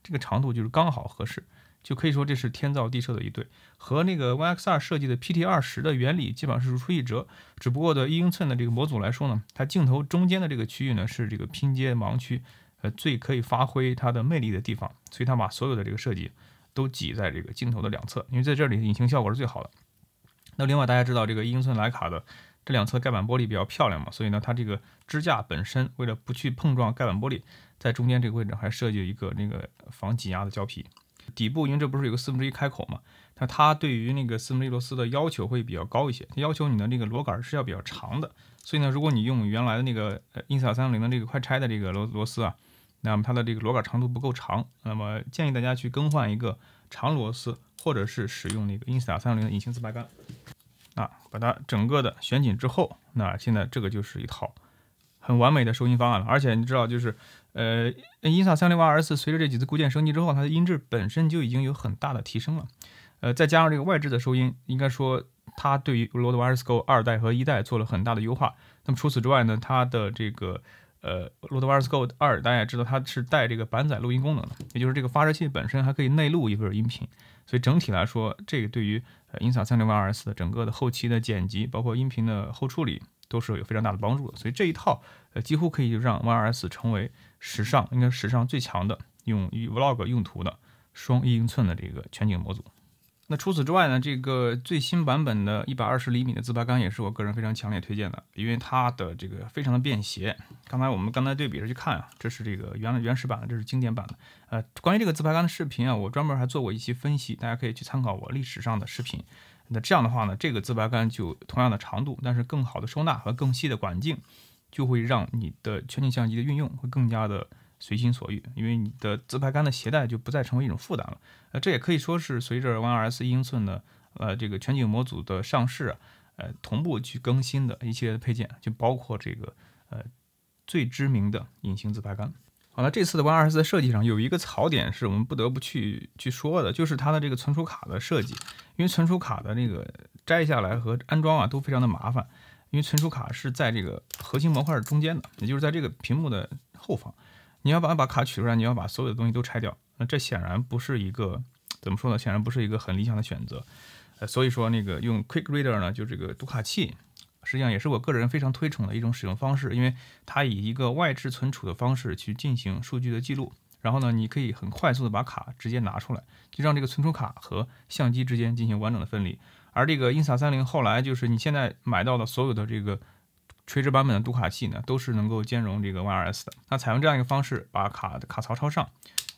这个长度就是刚好合适，就可以说这是天造地设的一对，和那个 Y X R 设计的 P T 二十 的原理基本上是如出一辙。只不过的一英寸的这个模组来说呢，它镜头中间的这个区域呢是这个拼接盲区，呃，最可以发挥它的魅力的地方，所以它把所有的这个设计都挤在这个镜头的两侧，因为在这里隐形效果是最好的。 那另外大家知道这个一英寸徕卡的这两侧盖板玻璃比较漂亮嘛，所以呢它这个支架本身为了不去碰撞盖板玻璃，在中间这个位置还设计一个那个防挤压的胶皮。底部因为这不是有个四分之一开口嘛，那它对于那个四分之一螺丝的要求会比较高一些，要求你的那个螺杆是要比较长的。所以呢，如果你用原来的那个 Insta 三六零的这个快拆的这个螺螺丝啊，那么它的这个螺杆长度不够长，那么建议大家去更换一个长螺丝。 或者是使用那个 Insta 三六零的隐形自排杆，啊，把它整个的旋紧之后，那现在这个就是一套很完美的收音方案了。而且你知道，就是呃 ，Insta 三六零 R S 随着这几次固件升级之后，它的音质本身就已经有很大的提升了。呃，再加上这个外置的收音，应该说它对于 Rode Wireless Go 二代和一代做了很大的优化。那么除此之外呢，它的这个呃 Rode Wireless Go 二，大家也知道它是带这个板载录音功能的，也就是这个发射器本身还可以内录一份音频。 所以整体来说，这个对于呃 Insta 三六零 R S 的整个的后期的剪辑，包括音频的后处理，都是有非常大的帮助的。所以这一套呃几乎可以让 Y R S 成为史上应该史上最强的用于 vlog 用途的双一英寸的这个全景模组。那除此之外呢，这个最新版本的一百二十厘米的自排杆也是我个人非常强烈推荐的，因为它的这个非常的便携。刚才我们刚才对比着去看啊，这是这个原来原始版的，这是经典版的。 呃，关于这个自排杆的视频啊，我专门还做过一期分析，大家可以去参考我历史上的视频。那这样的话呢，这个自排杆就同样的长度，但是更好的收纳和更细的管径，就会让你的全景相机的运用会更加的随心所欲，因为你的自排杆的携带就不再成为一种负担了。呃，这也可以说是随着 Y R S 一英寸的呃这个全景模组的上市啊，呃同步去更新的一系列的配件，就包括这个呃最知名的隐形自排杆。 好了，这次的 Y R S 在设计上有一个槽点是我们不得不去去说的，就是它的这个存储卡的设计。因为存储卡的那个摘下来和安装啊都非常的麻烦，因为存储卡是在这个核心模块中间的，也就是在这个屏幕的后方。你要把把卡取出来，你要把所有的东西都拆掉，那这显然不是一个怎么说呢？显然不是一个很理想的选择。呃，所以说那个用 Quick Reader 呢，就这个读卡器。 实际上也是我个人非常推崇的一种使用方式，因为它以一个外置存储的方式去进行数据的记录，然后呢，你可以很快速的把卡直接拿出来，就让这个存储卡和相机之间进行完整的分离。而这个 Insta 三六零后来就是你现在买到的所有的这个垂直版本的读卡器呢，都是能够兼容这个 Y R S 的。那采用这样一个方式，把卡的卡槽朝上，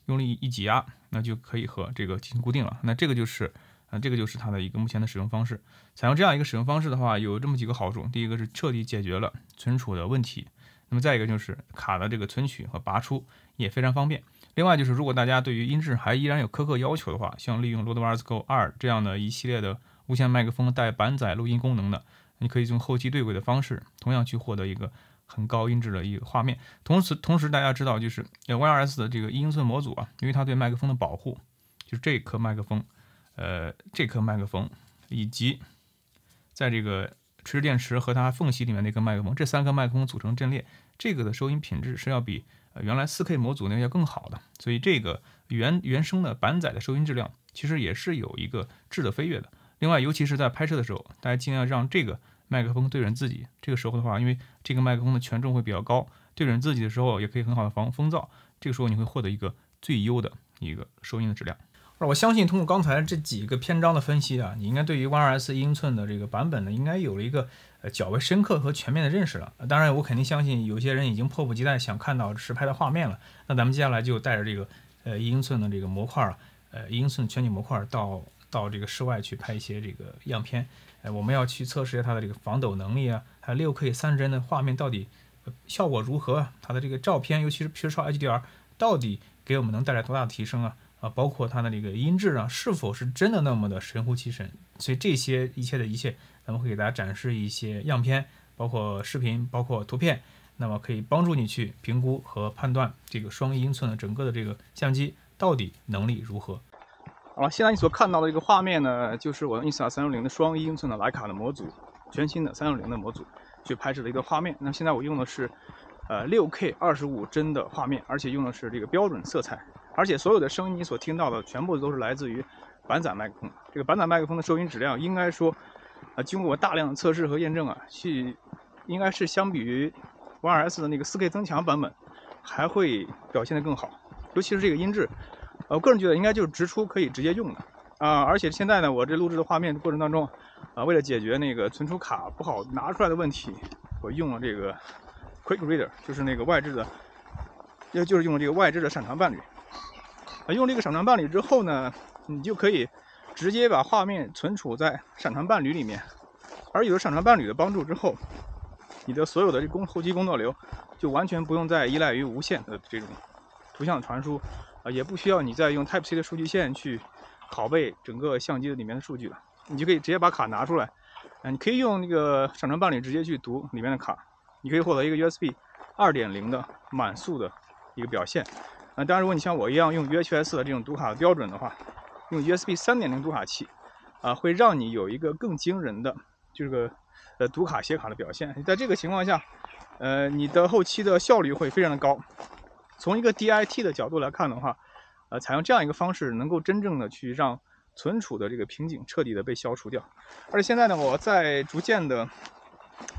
用力一挤压，那就可以和这个进行固定了。那这个就是。 那这个就是它的一个目前的使用方式。采用这样一个使用方式的话，有这么几个好处：第一个是彻底解决了存储的问题；那么再一个就是卡的这个存取和拔出也非常方便。另外就是，如果大家对于音质还依然有苛刻要求的话，像利用 Rode Wireless Go 二这样的一系列的无线麦克风带板载录音功能的，你可以用后期对轨的方式，同样去获得一个很高音质的一个画面。同时，同时大家知道，就是 Y R S 的这个一英寸模组啊，因为它对麦克风的保护，就是这一颗麦克风。 呃，这颗麦克风以及在这个垂直电池和它缝隙里面那颗麦克风，这三颗麦克风组成阵列，这个的收音品质是要比呃原来 四K 模组那个要更好的，所以这个原原生的板载的收音质量其实也是有一个质的飞跃的。另外，尤其是在拍摄的时候，大家尽量让这个麦克风对准自己，这个时候的话，因为这个麦克风的权重会比较高，对准自己的时候也可以很好的防风噪，这个时候你会获得一个最优的一个收音的质量。 我相信通过刚才这几个篇章的分析啊，你应该对于 Y R S 一英寸的这个版本呢，应该有了一个呃较为深刻和全面的认识了。当然，我肯定相信有些人已经迫不及待想看到实拍的画面了。那咱们接下来就带着这个呃一英寸的这个模块，呃一英寸全景模块到到这个室外去拍一些这个样片。呃，我们要去测试一下它的这个防抖能力啊，还有 六K 三十帧的画面到底、呃、效果如何啊？它的这个照片，尤其是 PureShot H D R， 到底给我们能带来多大的提升啊？ 啊，包括它的这个音质啊，是否是真的那么的神乎其神？所以这些一切的一切，咱们会给大家展示一些样片，包括视频，包括图片，那么可以帮助你去评估和判断这个双一英寸的整个的这个相机到底能力如何。好了，现在你所看到的这个画面呢，就是我用 Insta 三六零的双一英寸的徕卡的模组。全新的三六零的模组去拍摄的一个画面。那现在我用的是呃 六K 二十五帧的画面，而且用的是这个标准色彩，而且所有的声音你所听到的全部都是来自于板载麦克风。这个板载麦克风的收音质量应该说啊、呃，经过大量的测试和验证啊，去应该是相比于 One S 的那个 四K 增强版本还会表现得更好，尤其是这个音质，呃，我个人觉得应该就是直出可以直接用的啊、呃。而且现在呢，我这录制的画面过程当中啊、呃，为了解决那个存储卡不好拿出来的问题，我用了这个 Quick Reader， 就是那个外置的，要就是用了这个外置的闪传伴侣。啊、呃，用这个闪传伴侣之后呢，你就可以直接把画面存储在闪传伴侣里面，而有了闪传伴侣的帮助之后，你的所有的这工后期工作流就完全不用再依赖于无线的这种图像传输，啊、呃，也不需要你再用 Type C 的数据线去拷贝整个相机里面的数据了，你就可以直接把卡拿出来，嗯、呃，你可以用那个闪传伴侣直接去读里面的卡，你可以获得一个 U S B 二点零 的满速的一个表现。啊、呃，当然如果你像我一样用 U H S 的这种读卡标准的话，用 U S B 三点零 读卡器，啊、呃，会让你有一个更惊人的这个。呃，读卡写卡的表现，在这个情况下，呃，你的后期的效率会非常的高。从一个 D I T 的角度来看的话，呃，采用这样一个方式，能够真正的去让存储的这个瓶颈彻底的被消除掉。而且现在呢，我在逐渐的，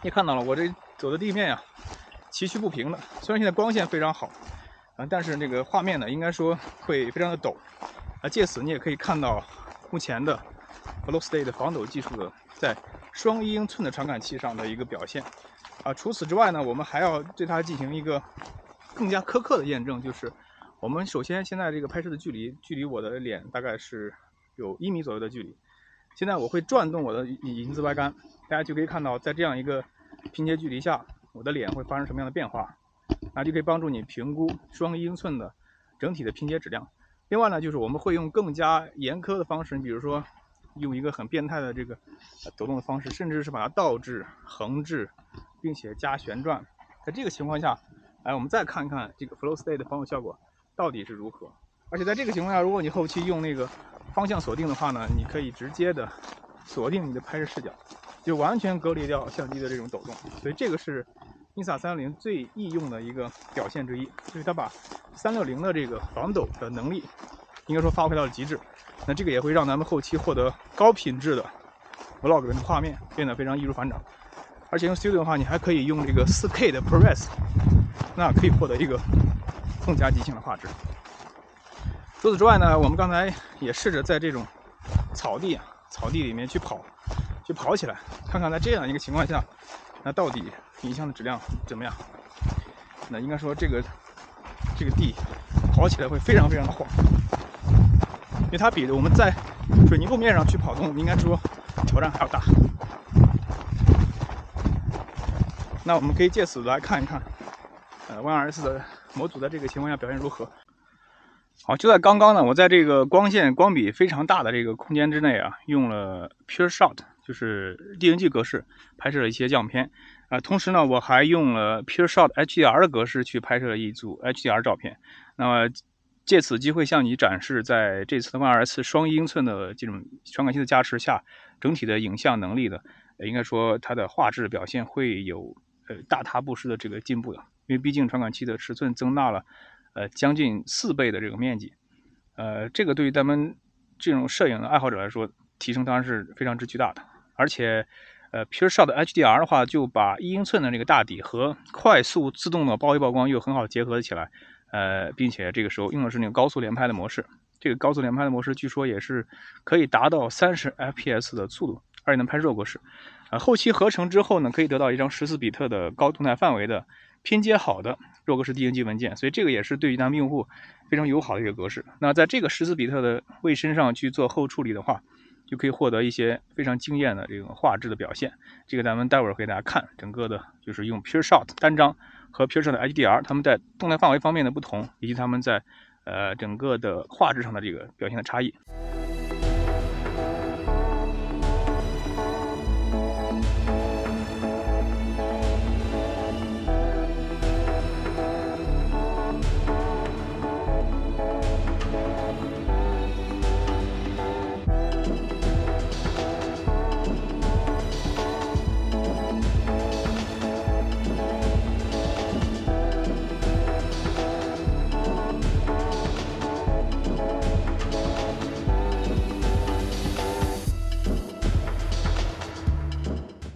也看到了，我这走的地面呀、啊，崎岖不平的。虽然现在光线非常好，啊、呃，但是这个画面呢，应该说会非常的陡。啊、呃，借此你也可以看到目前的 Velocity 的防抖技术的在。双一英寸的传感器上的一个表现，啊，除此之外呢，我们还要对它进行一个更加苛刻的验证，就是我们首先现在这个拍摄的距离，距离我的脸大概是有一米左右的距离，现在我会转动我的银字外杆，大家就可以看到，在这样一个拼接距离下，我的脸会发生什么样的变化，那就可以帮助你评估双一英寸的整体的拼接质量。另外呢，就是我们会用更加严苛的方式，比如说。用一个很变态的这个抖动的方式，甚至是把它倒置、横置，并且加旋转。在这个情况下，哎，我们再看看这个 flow state 的防抖效果到底是如何。而且在这个情况下，如果你后期用那个方向锁定的话呢，你可以直接的锁定你的拍摄视角，就完全隔离掉相机的这种抖动。所以这个是 Insta 三六零最易用的一个表现之一，就是它把三六零的这个防抖的能力，应该说发挥到了极致。那这个也会让咱们后期获得高品质的 vlog 的画面，变得非常易如反掌。而且用 Studio 的话，你还可以用这个 四K 的 ProRes， 那可以获得一个更加极限的画质。除此之外呢，我们刚才也试着在这种草地、草地里面去跑，去跑起来，看看在这样一个情况下，那到底影像的质量怎么样？那应该说这个这个地跑起来会非常非常的晃。因为它比我们在水泥路面上去跑动，应该说挑战还要大。那我们可以借此来看一看，呃 ，One S 的模组在这个情况下表现如何。好，就在刚刚呢，我在这个光线光比非常大的这个空间之内啊，用了 Pure Shot， 就是D N G 格式拍摄了一些样片啊、呃。同时呢，我还用了 Pure Shot H D R 的格式去拍摄了一组 H D R 照片。那么借此机会向你展示，在这次的 One S 双一英寸的这种传感器的加持下，整体的影像能力的，呃、应该说它的画质表现会有呃大踏步式的这个进步的，因为毕竟传感器的尺寸增大了，呃将近四倍的这个面积，呃这个对于咱们这种摄影的爱好者来说，提升当然是非常之巨大的。而且，呃 Pure Shot 的 H D R 的话，就把一英寸的这个大底和快速自动的包黑曝光又很好结合起来。呃，并且这个时候用的是那个高速连拍的模式，这个高速连拍的模式据说也是可以达到 三十 F P S 的速度，而且能拍弱格式。呃，后期合成之后呢，可以得到一张十四比特的高动态范围的拼接好的弱格式 D N G 文件，所以这个也是对于咱们用户非常友好的一个格式。那在这个十四比特的位身上去做后处理的话，就可以获得一些非常惊艳的这种画质的表现。这个咱们待会儿给大家看整个的，就是用 Pure Shot 单张。和 Pure Shot 的 H D R， 它们在动态范围方面的不同，以及它们在呃整个的画质上的这个表现的差异。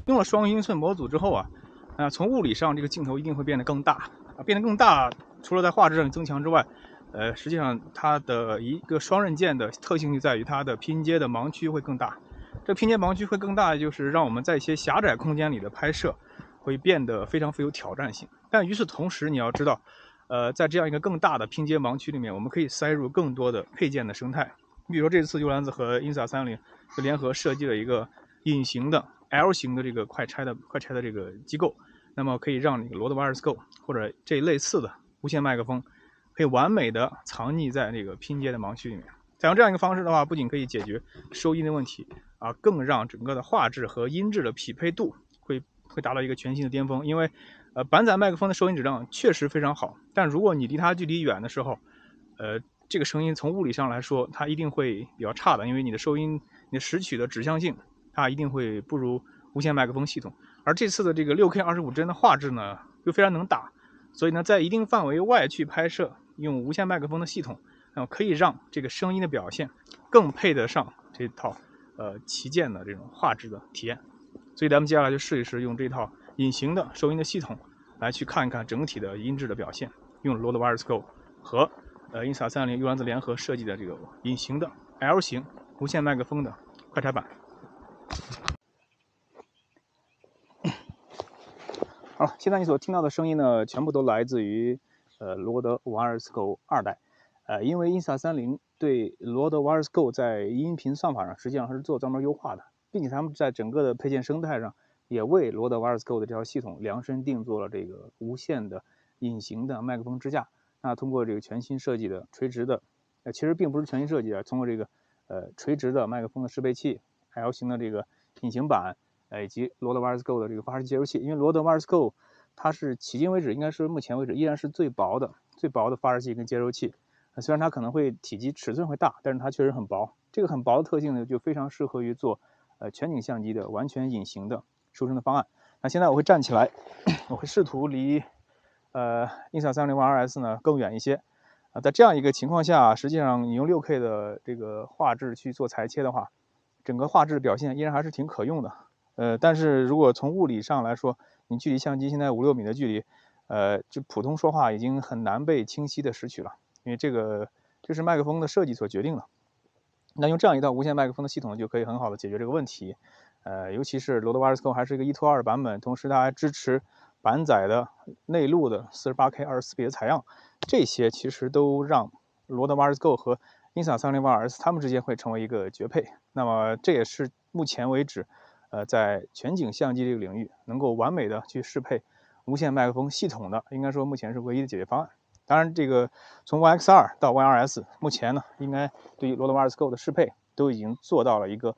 用了双英寸模组之后啊，啊，从物理上这个镜头一定会变得更大啊，变得更大。除了在画质上增强之外，呃，实际上它的一个双刃剑的特性就在于它的拼接的盲区会更大。这拼接盲区会更大，就是让我们在一些狭窄空间里的拍摄会变得非常富有挑战性。但与此同时，你要知道，呃，在这样一个更大的拼接盲区里面，我们可以塞入更多的配件的生态。比如说这次 U 兰子和 Insta 三六零就联合设计了一个隐形的 L 型的这个快拆的快拆的这个机构，那么可以让这个罗德 Wireless Go 或者这类似的无线麦克风，可以完美的藏匿在这个拼接的盲区里面。采用这样一个方式的话，不仅可以解决收音的问题啊，更让整个的画质和音质的匹配度会会达到一个全新的巅峰。因为呃板载麦克风的收音质量确实非常好，但如果你离它距离远的时候，呃。这个声音从物理上来说，它一定会比较差的，因为你的收音、你的拾取的指向性，它一定会不如无线麦克风系统。而这次的这个 六K 二十五帧的画质呢，又非常能打，所以呢，在一定范围外去拍摄，用无线麦克风的系统，那么可以让这个声音的表现更配得上这套呃旗舰的这种画质的体验。所以咱们接下来就试一试用这套隐形的收音的系统来去看一看整体的音质的表现，用 Rode Wireless Go 和呃 Insta 三六零 U 兰子联合设计的这个隐形的 L 型无线麦克风的快拆版。好，现在你所听到的声音呢，全部都来自于呃罗德 Wireless Go 二代。呃，因为 Insta 三六零 对罗德 Wireless Go 在音频算法上实际上是做专门优化的，并且他们在整个的配件生态上也为罗德 Wireless Go 的这套系统量身定做了这个无线的隐形的麦克风支架。那通过这个全新设计的垂直的，呃，其实并不是全新设计啊，通过这个呃垂直的麦克风的适配器 ，L 型的这个隐形板，呃，以及罗德 Wireless Go 的这个发射接收器。因为罗德 Wireless Go 它是迄今为止，应该是目前为止依然是最薄的、最薄的发射器跟接收器。呃、虽然它可能会体积尺寸会大，但是它确实很薄。这个很薄的特性呢，就非常适合于做呃全景相机的完全隐形的收声的方案。那现在我会站起来，我会试图离。呃 Insta 三六零 R S 呢更远一些啊、呃，在这样一个情况下，实际上你用 六K 的这个画质去做裁切的话，整个画质表现依然还是挺可用的。呃，但是如果从物理上来说，你距离相机现在五六米的距离，呃，就普通说话已经很难被清晰的拾取了，因为这个这是麦克风的设计所决定的。那用这样一套无线麦克风的系统就可以很好的解决这个问题。呃，尤其是 Rode Wireless Go 还是一个一拖二版本，同时它还支持板载的内录的 四十八K 二十四比 的采样，这些其实都让 Rode Wireless Go 和 Insta 三六零 R S 它们之间会成为一个绝配。那么这也是目前为止，呃，在全景相机这个领域能够完美的去适配无线麦克风系统的，应该说目前是唯一的解决方案。当然，这个从 Y X 二 到 Y 二 S， 目前呢，应该对于 Rode Wireless Go 的适配都已经做到了一个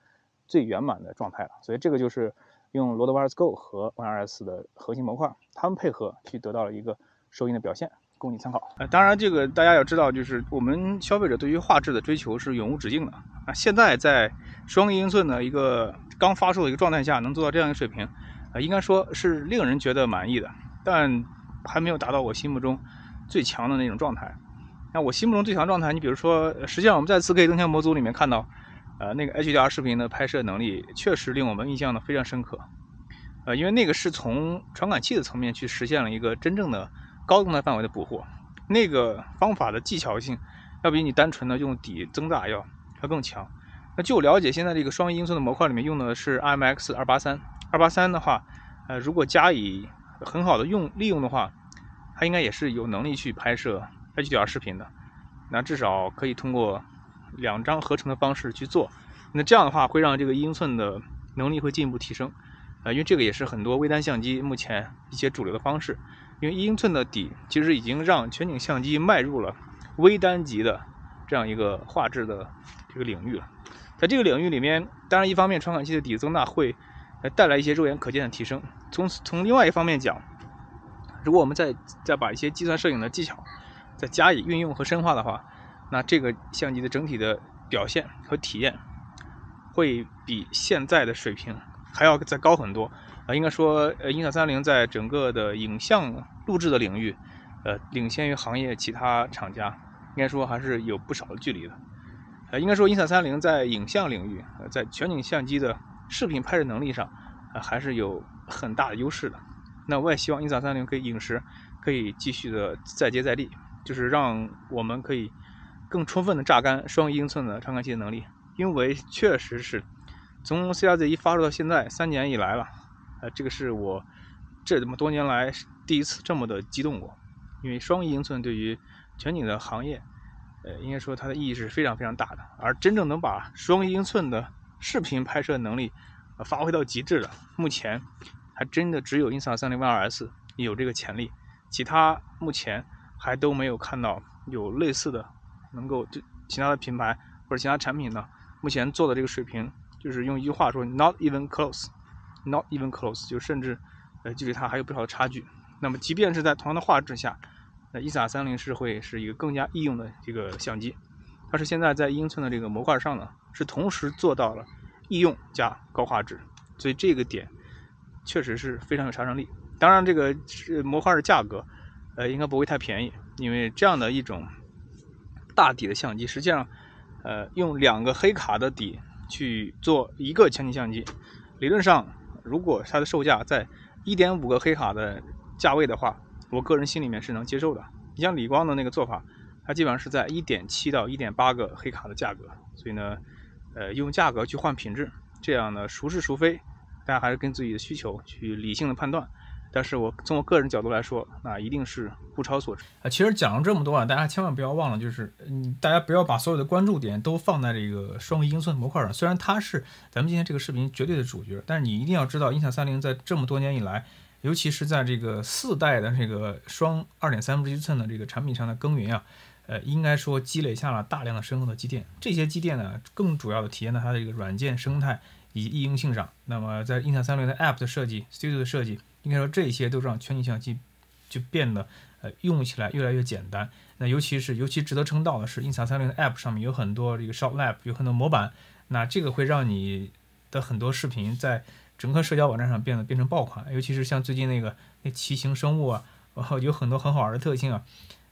最圆满的状态了。所以这个就是用 Rode Wireless Go 和 Y 二 S 的核心模块，它们配合去得到了一个收音的表现，供你参考。呃，当然这个大家要知道，就是我们消费者对于画质的追求是永无止境的啊。现在在双英寸的一个刚发售的一个状态下，能做到这样一个水平，呃，应该说是令人觉得满意的，但还没有达到我心目中最强的那种状态。那我心目中最强状态，你比如说，实际上我们在 四K 增强模组里面看到，呃，那个 H D R 视频的拍摄能力确实令我们印象呢非常深刻，呃，因为那个是从传感器的层面去实现了一个真正的高动态范围的捕获，那个方法的技巧性要比你单纯的用底增大要要更强。那据我了解，现在这个双英寸的模块里面用的是 I M X 二八三， 二八三的话，呃，如果加以很好的用利用的话，它应该也是有能力去拍摄 H D R 视频的，那至少可以通过两张合成的方式去做，那这样的话会让这个英寸的能力会进一步提升，呃，因为这个也是很多微单相机目前一些主流的方式，因为一英寸的底其实已经让全景相机迈入了微单级的这样一个画质的这个领域了。在这个领域里面，当然一方面传感器的底增大会带来一些肉眼可见的提升，从从另外一方面讲，如果我们再再把一些计算摄影的技巧再加以运用和深化的话，那这个相机的整体的表现和体验会比现在的水平还要再高很多啊！应该说，呃，Insta 三六零在整个的影像录制的领域，呃，领先于行业其他厂家，应该说还是有不少的距离的。呃，应该说 Insta 三六零在影像领域，呃，在全景相机的视频拍摄能力上，呃、还是有很大的优势的。那我也希望英萨三六可以饮食可以继续的再接再厉，就是让我们可以更充分的榨干双英寸的传感器的能力，因为确实是从 C R Z 一发售到现在三年以来了，呃，这个是我这么多年来第一次这么的激动过，因为双英寸对于全景的行业，呃，应该说它的意义是非常非常大的，而真正能把双英寸的视频拍摄能力、呃、发挥到极致的，目前还真的只有 英萨三六 万 二 S 有这个潜力，其他目前还都没有看到有类似的能够就其他的品牌或者其他产品呢，目前做的这个水平，就是用一句话说 ，not even close，not even close， 就甚至呃距离它还有不少的差距。那么即便是在同样的画质下，那 英萨三六 是会是一个更加易用的这个相机，但是现在在一英寸的这个模块上呢，是同时做到了易用加高画质，所以这个点确实是非常有杀伤力。当然，这个模块的价格呃应该不会太便宜，因为这样的一种大底的相机，实际上，呃，用两个黑卡的底去做一个全景相机，理论上，如果它的售价在 一点五 个黑卡的价位的话，我个人心里面是能接受的。你像理光的那个做法，它基本上是在 一点七到一点八 个黑卡的价格，所以呢，呃，用价格去换品质，这样呢，孰是孰非，大家还是跟自己的需求去理性的判断。但是我从我个人角度来说，那一定是物超所值啊。其实讲了这么多啊，大家千万不要忘了，就是嗯，大家不要把所有的关注点都放在这个双一英寸模块上。虽然它是咱们今天这个视频绝对的主角，但是你一定要知道，英萨三六在这么多年以来，尤其是在这个四代的这个双 二点三 英寸的这个产品上的耕耘啊，呃，应该说积累下了大量的深厚的积淀。这些积淀呢，更主要的体现在它的这个软件生态以及易用性上。那么在英萨三六的 App 的设计、Studio 的设计。应该说，这些都让全景相机就变得呃用起来越来越简单。那尤其是尤其值得称道的是 ，英萨三六 的 App 上面有很多这个 Shot Lab， 有很多模板。那这个会让你的很多视频在整个社交网站上变得变成爆款。尤其是像最近那个那奇形生物啊，哦，有很多很好玩的特性啊。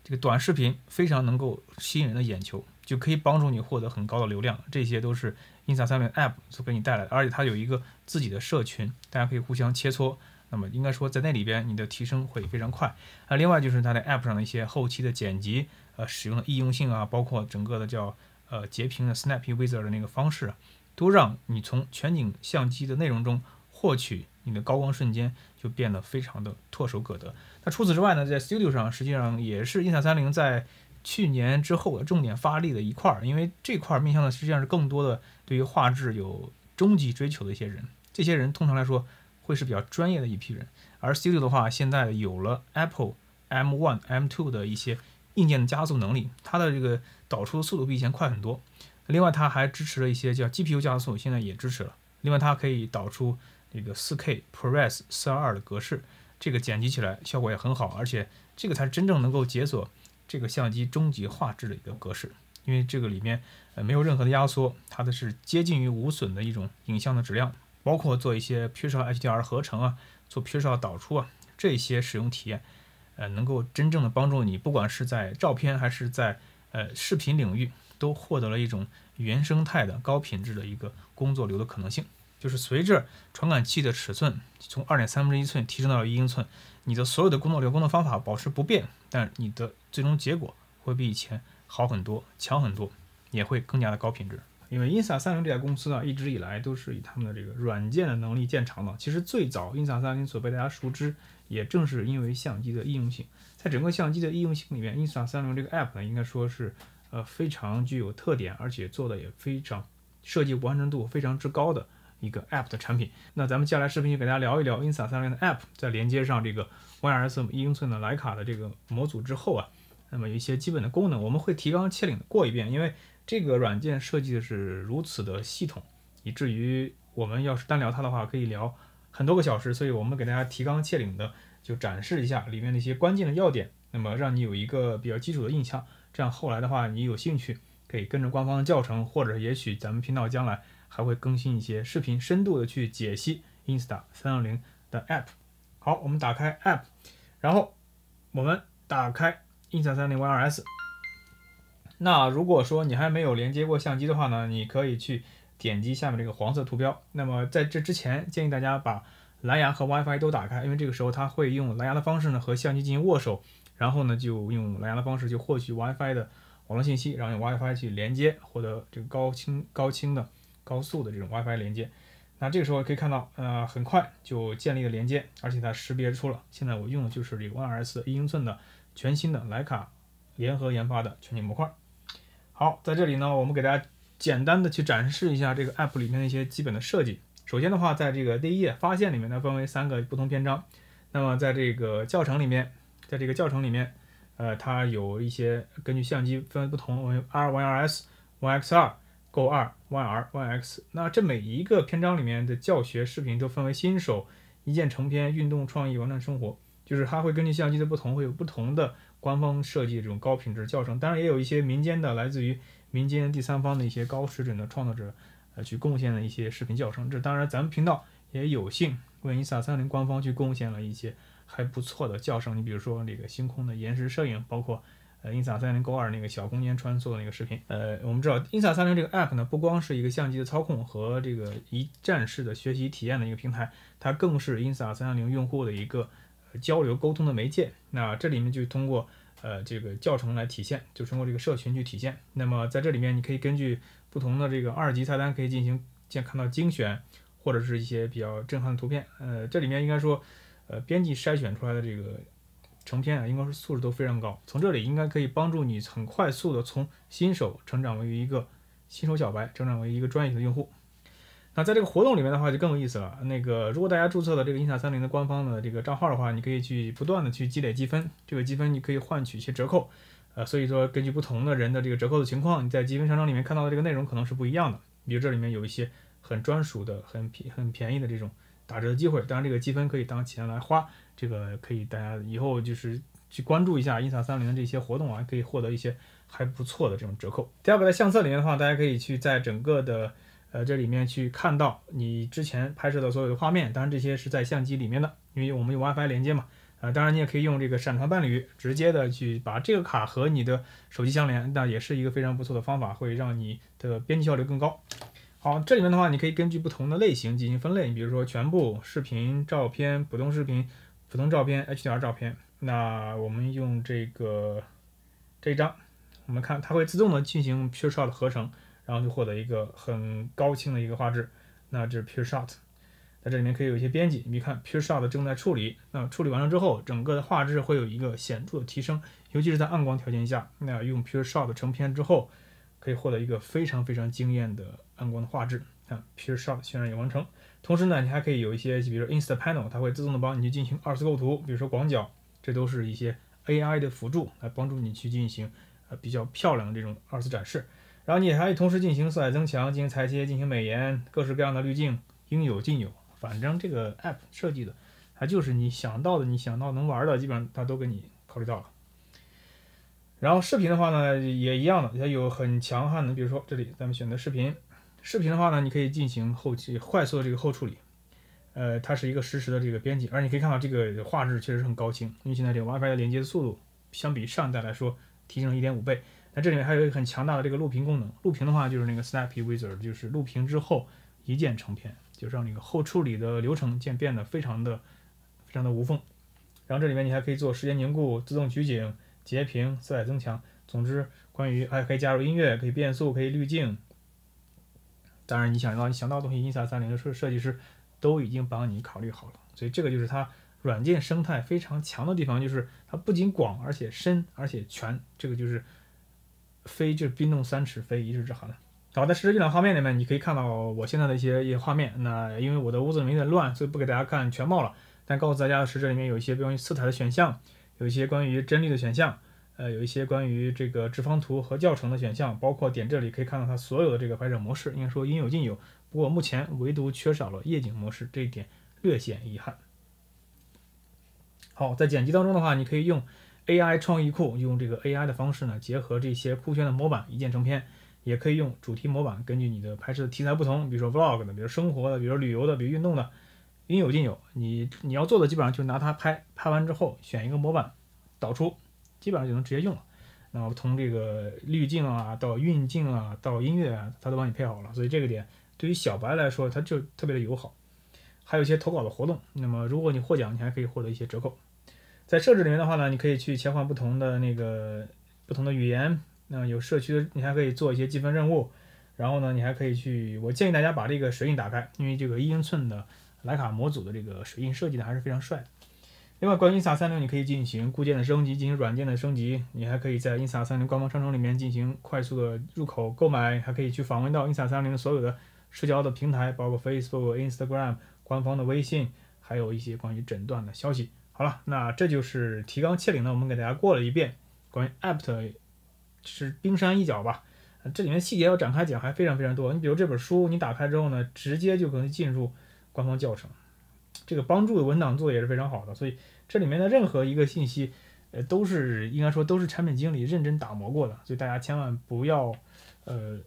这个短视频非常能够吸引人的眼球，就可以帮助你获得很高的流量。这些都是 英萨三六 App 所给你带来的，而且它有一个自己的社群，大家可以互相切磋。那么应该说，在那里边你的提升会非常快。那另外就是它的 App 上的一些后期的剪辑，呃，使用的易用性啊，包括整个的叫呃截屏的 Snappy Wizard 的那个方式啊，都让你从全景相机的内容中获取你的高光瞬间，就变得非常的唾手可得。那除此之外呢，在 Studio 上实际上也是 英萨三六 在去年之后重点发力的一块，因为这块面向的实际上是更多的对于画质有终极追求的一些人，这些人通常来说。会是比较专业的一批人，而 Studio 的话，现在有了 Apple M 一、M 二 的一些硬件的加速能力，它的这个导出的速度比以前快很多。另外，它还支持了一些叫 G P U 加速，现在也支持了。另外，它可以导出这个 四 K ProRes 四二二的格式，这个剪辑起来效果也很好，而且这个才真正能够解锁这个相机终极画质的一个格式，因为这个里面呃没有任何的压缩，它的是接近于无损的一种影像的质量。包括做一些 PureShot H D R 合成啊，做 PureShot 导出啊，这些使用体验，呃，能够真正的帮助你，不管是在照片还是在呃视频领域，都获得了一种原生态的高品质的一个工作流的可能性。就是随着传感器的尺寸从二点三分之一寸提升到一英寸，你的所有的工作流、工作方法保持不变，但你的最终结果会比以前好很多、强很多，也会更加的高品质。因为 英萨三六 这家公司啊，一直以来都是以他们的这个软件的能力见长的。其实最早 英萨三六 所被大家熟知，也正是因为相机的易用性。在整个相机的易用性里面 ，英萨三六 这个 app 呢，应该说是呃非常具有特点，而且做的也非常设计完成度非常之高的一个 app 的产品。那咱们接下来视频就给大家聊一聊 英萨三六 的 app 在连接上这个 万 二 S 一英寸的徕卡的这个模组之后啊，那么有一些基本的功能，我们会提纲挈领的过一遍，因为。这个软件设计的是如此的系统，以至于我们要是单聊它的话，可以聊很多个小时。所以我们给大家提纲挈领的就展示一下里面的一些关键的要点，那么让你有一个比较基础的印象。这样后来的话，你有兴趣可以跟着官方的教程，或者也许咱们频道将来还会更新一些视频，深度的去解析 英萨三六 的 App。好，我们打开 App， 然后我们打开 英萨三六 万 二 S。那如果说你还没有连接过相机的话呢，你可以去点击下面这个黄色图标。那么在这之前，建议大家把蓝牙和 WiFi 都打开，因为这个时候它会用蓝牙的方式呢和相机进行握手，然后呢就用蓝牙的方式就获取 WiFi 的网络信息，然后用 WiFi 去连接，获得这个高清、高清的、高速的这种 WiFi 连接。那这个时候可以看到，呃，很快就建立了连接，而且它识别出了。现在我用的就是这个 OneRS 一英寸的全新的徕卡联合研发的全景模块。好，在这里呢，我们给大家简单的去展示一下这个 App 里面的一些基本的设计。首先的话，在这个第一页发现里面呢，分为三个不同篇章。那么在这个教程里面，在这个教程里面，呃，它有一些根据相机分不同，我们 R 一 R S、Y X 二。Go 二、Y R、Y X， 那这每一个篇章里面的教学视频都分为新手、一键成片、运动、创意、完善生活，就是它会根据相机的不同，会有不同的官方设计这种高品质教程。当然，也有一些民间的，来自于民间第三方的一些高水准的创作者，呃，去贡献的一些视频教程。这当然，咱们频道也有幸为 Insta 三六零官方去贡献了一些还不错的教程。你比如说这个星空的延时摄影，包括。呃 Insta 三六零 Go 二那个小空间穿梭的那个视频，呃，我们知道 Insta 三六零这个 app 呢，不光是一个相机的操控和这个一站式的学习体验的一个平台，它更是 Insta 三六零 用户的一个、呃、交流沟通的媒介。那这里面就通过呃这个教程来体现，就通过这个社群去体现。那么在这里面，你可以根据不同的这个二级菜单可以进行见看到精选，或者是一些比较震撼的图片。呃，这里面应该说，呃，编辑筛选出来的这个。成片啊，应该是素质都非常高。从这里应该可以帮助你很快速的从新手成长为一个新手小白，成长为一个专业的用户。那在这个活动里面的话，就更有意思了。那个，如果大家注册了这个 Insta 三六零 的官方的这个账号的话，你可以去不断的去积累积分，这个积分你可以换取一些折扣。呃，所以说根据不同的人的这个折扣的情况，你在积分商城里面看到的这个内容可能是不一样的。比如这里面有一些很专属的、很便很便宜的这种打折的机会，当然这个积分可以当钱来花。这个可以，大家以后就是去关注一下 Insta 三六零 的这些活动啊，可以获得一些还不错的这种折扣。第二个，在相册里面的话，大家可以去在整个的呃这里面去看到你之前拍摄的所有的画面，当然这些是在相机里面的，因为我们有 WiFi 连接嘛。呃，当然你也可以用这个闪传伴侣直接的去把这个卡和你的手机相连，那也是一个非常不错的方法，会让你的编辑效率更高。好，这里面的话，你可以根据不同的类型进行分类，比如说全部视频、照片、普通视频。普通照片、H D R 照片，那我们用这个这一张，我们看它会自动的进行 Pure Shot 的合成，然后就获得一个很高清的一个画质。那这是 Pure Shot， 在这里面可以有一些编辑，你看 Pure Shot 正在处理，那处理完了之后，整个的画质会有一个显著的提升，尤其是在暗光条件下，那用 Pure Shot 成片之后，可以获得一个非常非常惊艳的暗光的画质。啊 ，Pure Shot 渲染也完成。同时呢，你还可以有一些，比如说 Insta Panel， 它会自动的帮你去进行二次构图，比如说广角，这都是一些 A I 的辅助来帮助你去进行呃比较漂亮的这种二次展示。然后你还可以同时进行色彩增强、进行裁切、进行美颜，各式各样的滤镜应有尽有。反正这个 App 设计的，它就是你想到的、你想到能玩的，基本上它都给你考虑到了。然后视频的话呢，也一样的，它有很强悍的，比如说这里咱们选择视频。视频的话呢，你可以进行后期快速的这个后处理，呃，它是一个实时的这个编辑，而你可以看到这个画质确实很高清，因为现在这个 WiFi 的连接速度相比上一代来说提升了 一点五 倍。那这里面还有一个很强大的这个录屏功能，录屏的话就是那个 Snappy Wizard， 就是录屏之后一键成片，就让这个后处理的流程渐变得非常的非常的无缝。然后这里面你还可以做时间凝固、自动取景、截屏、色彩增强，总之关于还可以加入音乐、可以变速、可以滤镜。当然，你想到你想到的东西 ，Insta 三六零 的设设计师都已经帮你考虑好了，所以这个就是它软件生态非常强的地方，就是它不仅广，而且深，而且全，这个就是非就是冰冻三尺，非一日之寒。好，在实时预览画面里面，你可以看到我现在的一些一些画面。那因为我的屋子里面有点乱，所以不给大家看全貌了，但告诉大家的是，这里面有一些关于色彩的选项，有一些关于帧率的选项。呃，有一些关于这个直方图和教程的选项，包括点这里可以看到它所有的这个拍摄模式，应该说应有尽有。不过目前唯独缺少了夜景模式，这一点略显遗憾。好，在剪辑当中的话，你可以用 A I 创意库，用这个 A I 的方式呢，结合这些酷炫的模板一键成片，也可以用主题模板，根据你的拍摄的题材不同，比如说 vlog 的，比如生活的，比如旅游的，比如运动的，应有尽有。你你要做的基本上就拿它拍，拍完之后选一个模板导出。基本上就能直接用了，那么从这个滤镜啊，到运镜啊，到音乐啊，它都帮你配好了，所以这个点对于小白来说，它就特别的友好。还有一些投稿的活动，那么如果你获奖，你还可以获得一些折扣。在设置里面的话呢，你可以去切换不同的那个不同的语言。那有社区的，你还可以做一些积分任务。然后呢，你还可以去，我建议大家把这个水印打开，因为这个一英寸的徕卡模组的这个水印设计的还是非常帅的。另外，关于 INSA 三六，你可以进行固件的升级，进行软件的升级，你还可以在 INSA 三六官方商城里面进行快速的入口购买，还可以去访问到 INSA 三六所有的社交的平台，包括 Facebook、Instagram、官方的微信，还有一些关于诊断的消息。好了，那这就是提纲挈领呢，我们给大家过了一遍关于 Apt 是冰山一角吧。这里面细节要展开讲还非常非常多。你比如这本书，你打开之后呢，直接就可能进入官方教程，这个帮助的文档做的也是非常好的。所以这里面的任何一个信息，呃，都是应该说都是产品经理认真打磨过的。所以大家千万不要，呃，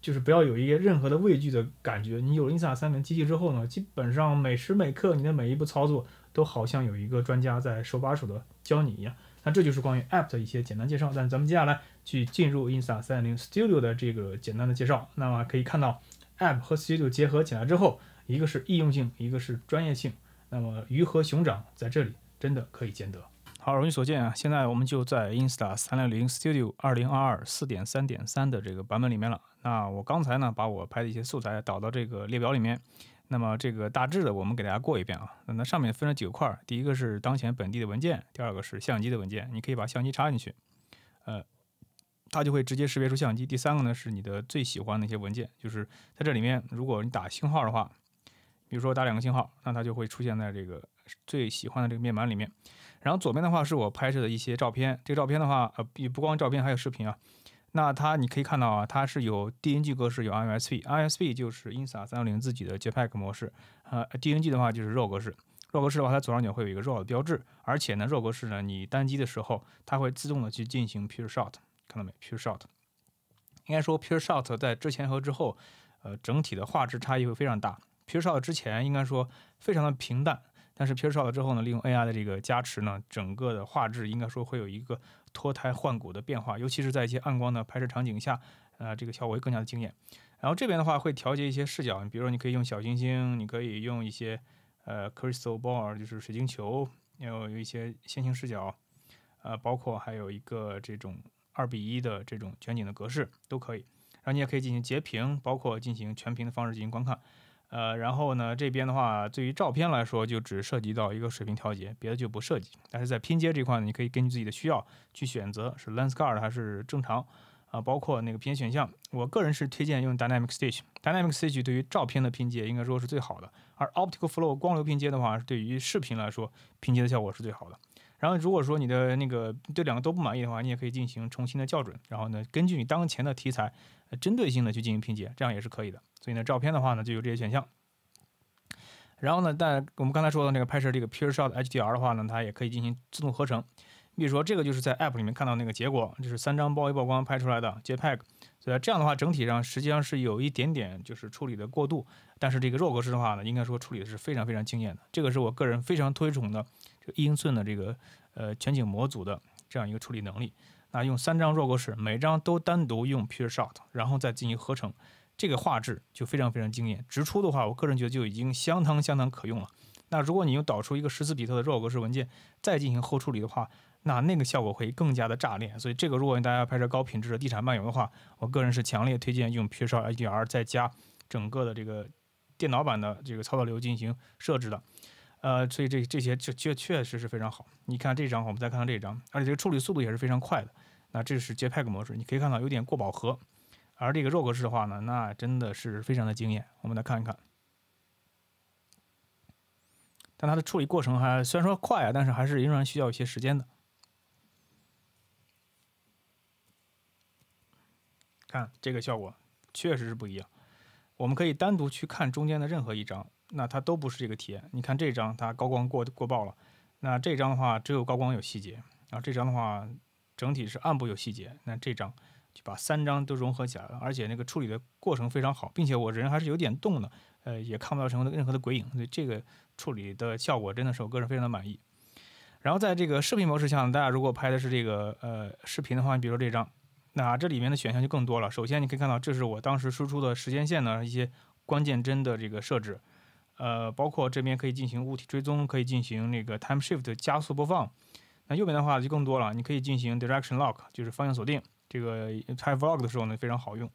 就是不要有一个任何的畏惧的感觉。你有 INSA 三六机器之后呢，基本上每时每刻你的每一步操作都好像有一个专家在手把手的教你一样。那这就是关于 App 的一些简单介绍，但咱们接下来去进入 INSA 三六 Studio 的这个简单的介绍。那么可以看到 App 和 Studio 结合起来之后，一个是易用性，一个是专业性，那么鱼和熊掌在这里真的可以兼得。好，容易所见啊，现在我们就在 INSA 三六零 Studio 二零二二 四点三点三 的这个版本里面了。那我刚才呢把我拍的一些素材导到这个列表里面，那么这个大致的我们给大家过一遍啊。那上面分了几个块，第一个是当前本地的文件，第二个是相机的文件，你可以把相机插进去，呃，它就会直接识别出相机。第三个呢是你的最喜欢的一些文件，就是在这里面，如果你打星号的话，比如说打两个星号，那它就会出现在这个最喜欢的这个面板里面。然后左边的话是我拍摄的一些照片，这个照片的话，呃，不光照片还有视频啊。那它你可以看到啊，它是有 D N G 格式，有 I S P，I S P 就是 INSA 三六零 自己的 JPEG 模式，呃 ，D N G 的话就是 RAW 格式 ，RAW 格式的话，它左上角会有一个 RAW 的标志，而且呢 RAW 格式呢，你单击的时候，它会自动的去进行 Pure Shot， 看到没 ？Pure Shot， 应该说 Pure Shot 在之前和之后，呃，整体的画质差异会非常大。Pure Shot 之前应该说非常的平淡，但是 Pure Shot 之后呢，利用 A I 的这个加持呢，整个的画质应该说会有一个脱胎换骨的变化，尤其是在一些暗光的拍摄场景下，呃，这个效果会更加的惊艳。然后这边的话会调节一些视角，比如说你可以用小行星，你可以用一些呃 crystal ball， 就是水晶球，有有一些线性视角，呃，包括还有一个这种二比一的这种全景的格式都可以。然后你也可以进行截屏，包括进行全屏的方式进行观看。呃，然后呢，这边的话，对于照片来说，就只涉及到一个水平调节，别的就不涉及。但是在拼接这块呢，你可以根据自己的需要去选择是 lens guard 还是正常啊、呃，包括那个拼接选项。我个人是推荐用 dynamic stitch， dynamic stitch 对于照片的拼接应该说是最好的，而 optical flow 光流拼接的话，对于视频来说拼接的效果是最好的。然后如果说你的那个对两个都不满意的话，你也可以进行重新的校准，然后呢，根据你当前的题材，呃、针对性的去进行拼接，这样也是可以的。所以呢，照片的话呢，就有这些选项。然后呢，但我们刚才说的那个拍摄这个 Pure Shot H D R 的话呢，它也可以进行自动合成。比如说，这个就是在 App 里面看到那个结果，就是三张包围曝光拍出来的 JPEG。所以这样的话，整体上实际上是有一点点就是处理的过度，但是这个 RAW 格式的话呢，应该说处理的是非常非常惊艳的。这个是我个人非常推崇的这个一英寸的这个呃全景模组的这样一个处理能力。那用三张 RAW 格式，每张都单独用 Pure Shot， 然后再进行合成。这个画质就非常非常惊艳，直出的话，我个人觉得就已经相当相当可用了。那如果你用导出一个十四比特的 RAW 格式文件，再进行后处理的话，那那个效果会更加的炸裂。所以这个如果大家拍摄高品质的地产漫游的话，我个人是强烈推荐用 Pure Shot H D R 再加整个的这个电脑版的这个操作流进行设置的。呃，所以这这些就确确实是非常好。你看这张，我们再看看这张，而且这个处理速度也是非常快的。那这是 JPEG 模式，你可以看到有点过饱和。而这个 RAW 格式的话呢，那真的是非常的惊艳。我们来看一看，但它的处理过程还虽然说快啊，但是还是仍然需要一些时间的。看这个效果确实是不一样。我们可以单独去看中间的任何一张，那它都不是这个体验。你看这张，它高光过过爆了；那这张的话，只有高光有细节；然后这张的话，整体是暗部有细节。那这张。就把三张都融合起来了，而且那个处理的过程非常好，并且我人还是有点动的，呃，也看不到什么任何的鬼影，所以这个处理的效果真的是我个人非常的满意。然后在这个视频模式下，大家如果拍的是这个呃视频的话，比如说这张，那这里面的选项就更多了。首先你可以看到，这是我当时输出的时间线的一些关键帧的这个设置，呃，包括这边可以进行物体追踪，可以进行那个 time shift 加速播放。那右边的话就更多了，你可以进行 direction lock， 就是方向锁定。这个拍 vlog 的时候呢非常好用。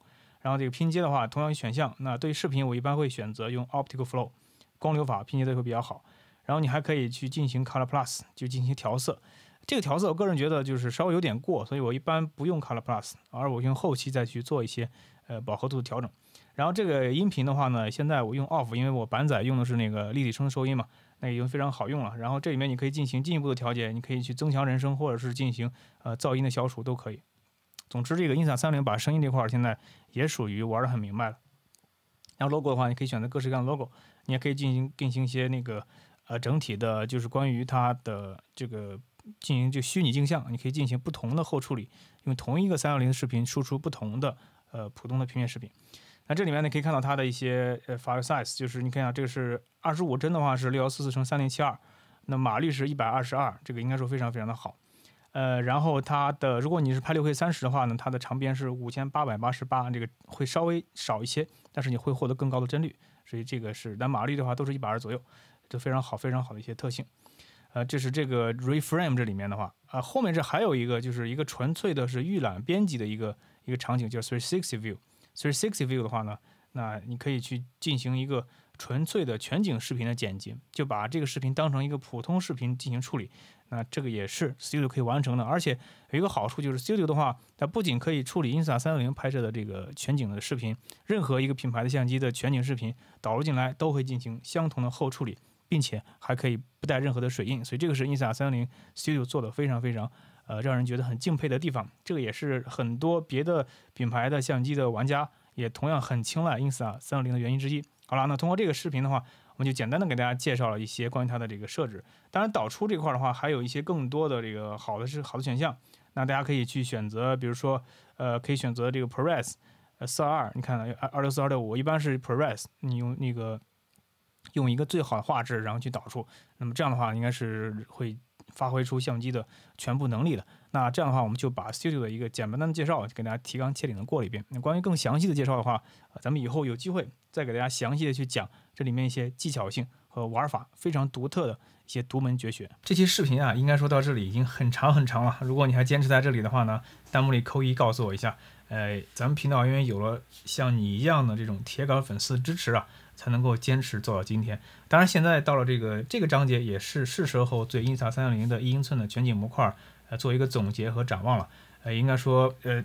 然后这个拼接的话，同样选项。那对于视频，我一般会选择用 optical flow 光流法拼接的会比较好。然后你还可以去进行 color plus， 就进行调色。这个调色我个人觉得就是稍微有点过，所以我一般不用 color plus， 而我用后期再去做一些呃饱和度的调整。然后这个音频的话呢，现在我用 off， 因为我板载用的是那个立体声收音嘛，那已经非常好用了。然后这里面你可以进行进一步的调节，你可以去增强人声，或者是进行呃噪音的消除都可以。总之，这个音响三六零把声音这块现在也属于玩得很明白了。然后 logo 的话，你可以选择各式各样的 logo， 你也可以进行进行一些那个呃整体的，就是关于它的这个进行就虚拟镜像，你可以进行不同的后处理，用同一个三六零视频输出不同的呃普通的平面视频。那这里面呢可以看到它的一些呃 file size， 就是你看啊，这个是二十五帧的话是六一四四乘三零七二，那码率是一百二十二，这个应该说非常非常的好。呃，然后它的，如果你是拍 六K三十 的话呢，它的长边是五千八百八十八，这个会稍微少一些，但是你会获得更高的帧率，所以这个是，但码率的话都是一百二左右，就非常好，非常好的一些特性。呃，这是这个 reframe 这里面的话，啊、呃，后面这还有一个就是一个纯粹的是预览编辑的一个一个场景，叫三六零 view。三六零 view 的话呢，那你可以去进行一个纯粹的全景视频的剪辑，就把这个视频当成一个普通视频进行处理，那这个也是 Studio 可以完成的。而且有一个好处就是 Studio 的话，它不仅可以处理 Insta三六零 拍摄的这个全景的视频，任何一个品牌的相机的全景视频导入进来都会进行相同的后处理，并且还可以不带任何的水印，所以这个是 Insta三六零 Studio 做的非常非常呃让人觉得很敬佩的地方。这个也是很多别的品牌的相机的玩家也同样很青睐 Insta三六零 的原因之一。好了，那通过这个视频的话，我们就简单的给大家介绍了一些关于它的这个设置。当然，导出这块的话，还有一些更多的这个好的是好的选项。那大家可以去选择，比如说，呃，可以选择这个 ProRes 四二二，你看二六四二六五，我一般是 ProRes， 你用那个用一个最好的画质，然后去导出。那么这样的话，应该是会发挥出相机的全部能力的。那这样的话，我们就把 Studio 的一个简单的介绍给大家提纲挈领的过了一遍。那关于更详细的介绍的话，呃、咱们以后有机会再给大家详细的去讲这里面一些技巧性和玩法非常独特的一些独门绝学。这期视频啊，应该说到这里已经很长很长了。如果你还坚持在这里的话呢，弹幕里扣一告诉我一下。呃，咱们频道因为有了像你一样的这种铁杆粉丝支持啊，才能够坚持做到今天。当然，现在到了这个这个章节，也是是时候对 Insta三六零 的一英寸的全景模块呃做一个总结和展望了。呃，应该说呃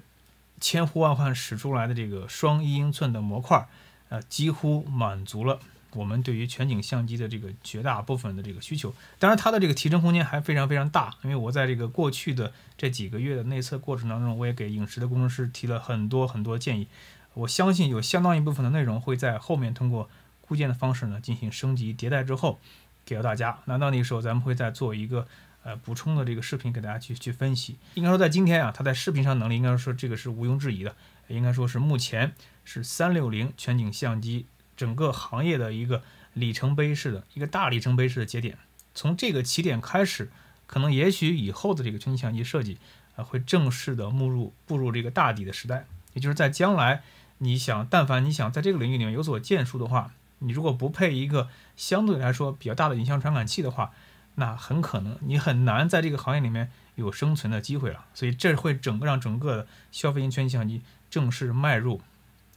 千呼万唤始出来的这个双一英寸的模块，呃，几乎满足了我们对于全景相机的这个绝大部分的这个需求。当然，它的这个提升空间还非常非常大，因为我在这个过去的这几个月的内测过程当中，我也给影视的工程师提了很多很多建议。我相信有相当一部分的内容会在后面通过固件的方式呢进行升级迭代之后给到大家。那到那个时候，咱们会再做一个呃补充的这个视频给大家去去分析。应该说，在今天啊，它在视频上能力应该说这个是毋庸置疑的，应该说是目前是三六零全景相机整个行业的一个里程碑式的一个大里程碑式的节点。从这个起点开始，可能也许以后的这个全景相机设计啊、呃、会正式的步入步入这个大底的时代。也就是在将来，你想但凡你想在这个领域里面有所建树的话，你如果不配一个相对来说比较大的影像传感器的话，那很可能你很难在这个行业里面有生存的机会了。所以这会整个让整个的消费型全景相机正式迈入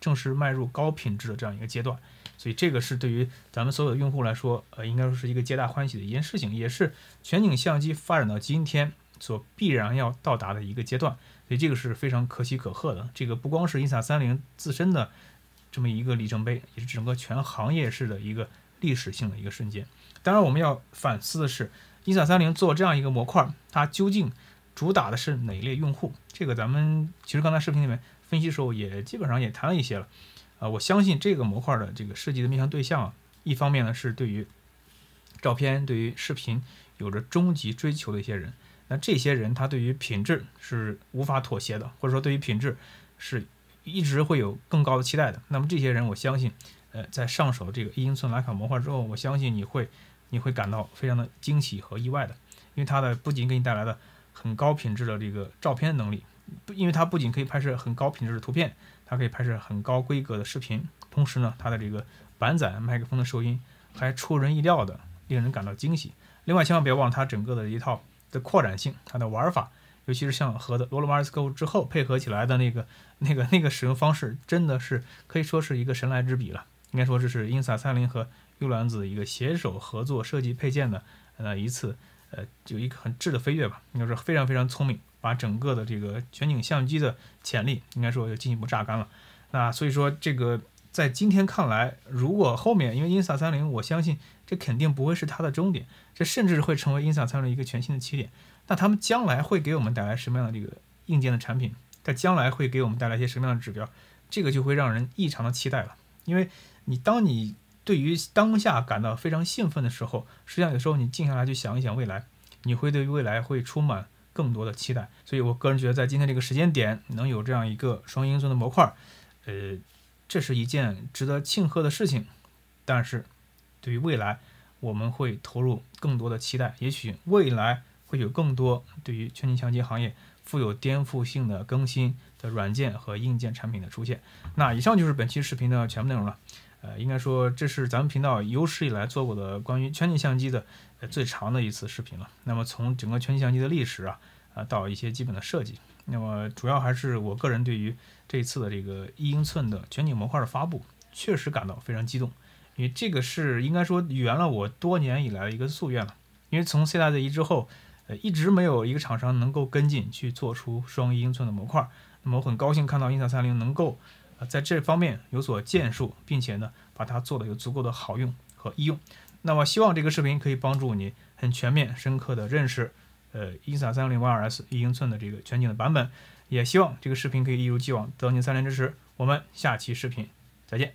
正式迈入高品质的这样一个阶段。所以这个是对于咱们所有的用户来说，呃，应该说是一个皆大欢喜的一件事情，也是全景相机发展到今天所必然要到达的一个阶段。所以这个是非常可喜可贺的。这个不光是 Insta三六零 自身的这么一个里程碑，也是整个全行业式的一个历史性的一个瞬间。当然，我们要反思的是 ，Insta三六零 做这样一个模块，它究竟主打的是哪一类用户？这个咱们其实刚才视频里面分析的时候也基本上也谈了一些了。啊、呃，我相信这个模块的这个设计的面向对象啊，一方面呢是对于照片、对于视频有着终极追求的一些人。那这些人他对于品质是无法妥协的，或者说对于品质是一直会有更高的期待的。那么这些人，我相信，呃，在上手这个一英寸徕卡模块之后，我相信你会，你会感到非常的惊喜和意外的，因为它的不仅给你带来了很高品质的这个照片能力，因为它不仅可以拍摄很高品质的图片，它可以拍摄很高规格的视频，同时呢，它的这个板载麦克风的收音还出人意料的令人感到惊喜。另外，千万别忘了它整个的一套的扩展性，它的玩法，尤其是像和的罗罗马尔斯科之后配合起来的那个、那个、那个使用方式，真的是可以说是一个神来之笔了。应该说，这是 音萨三零和幽兰子一个携手合作设计配件的呃一次呃有一个很质的飞跃吧。应该是非常非常聪明，把整个的这个全景相机的潜力，应该说就进一步榨干了。那所以说，这个在今天看来，如果后面因为 音萨三零，我相信这肯定不会是它的终点，这甚至会成为 音萨三零一个全新的起点。那他们将来会给我们带来什么样的这个硬件的产品？它将来会给我们带来一些什么样的指标？这个就会让人异常的期待了。因为你当你对于当下感到非常兴奋的时候，实际上有时候你静下来去想一想未来，你会对未来会充满更多的期待。所以我个人觉得，在今天这个时间点能有这样一个双英寸的模块，呃，这是一件值得庆贺的事情。但是对于未来，我们会投入更多的期待，也许未来会有更多对于全景相机行业富有颠覆性的更新的软件和硬件产品的出现。那以上就是本期视频的全部内容了。呃，应该说这是咱们频道有史以来做过的关于全景相机的、呃、最长的一次视频了。那么从整个全景相机的历史啊，啊到一些基本的设计，那么主要还是我个人对于这一次的这个一英寸的全景模块的发布，确实感到非常激动，因为这个是应该说圆了我多年以来的一个夙愿了。因为从 C 大Z 一之后，呃，一直没有一个厂商能够跟进去做出双一英寸的模块。那么我很高兴看到 音萨三零 能够呃在这方面有所建树，并且呢把它做的有足够的好用和易用。那么希望这个视频可以帮助你很全面、深刻的认识呃 音萨三零 Y 二 S 一英寸的这个全景的版本。也希望这个视频可以一如既往得到您三连支持。我们下期视频再见。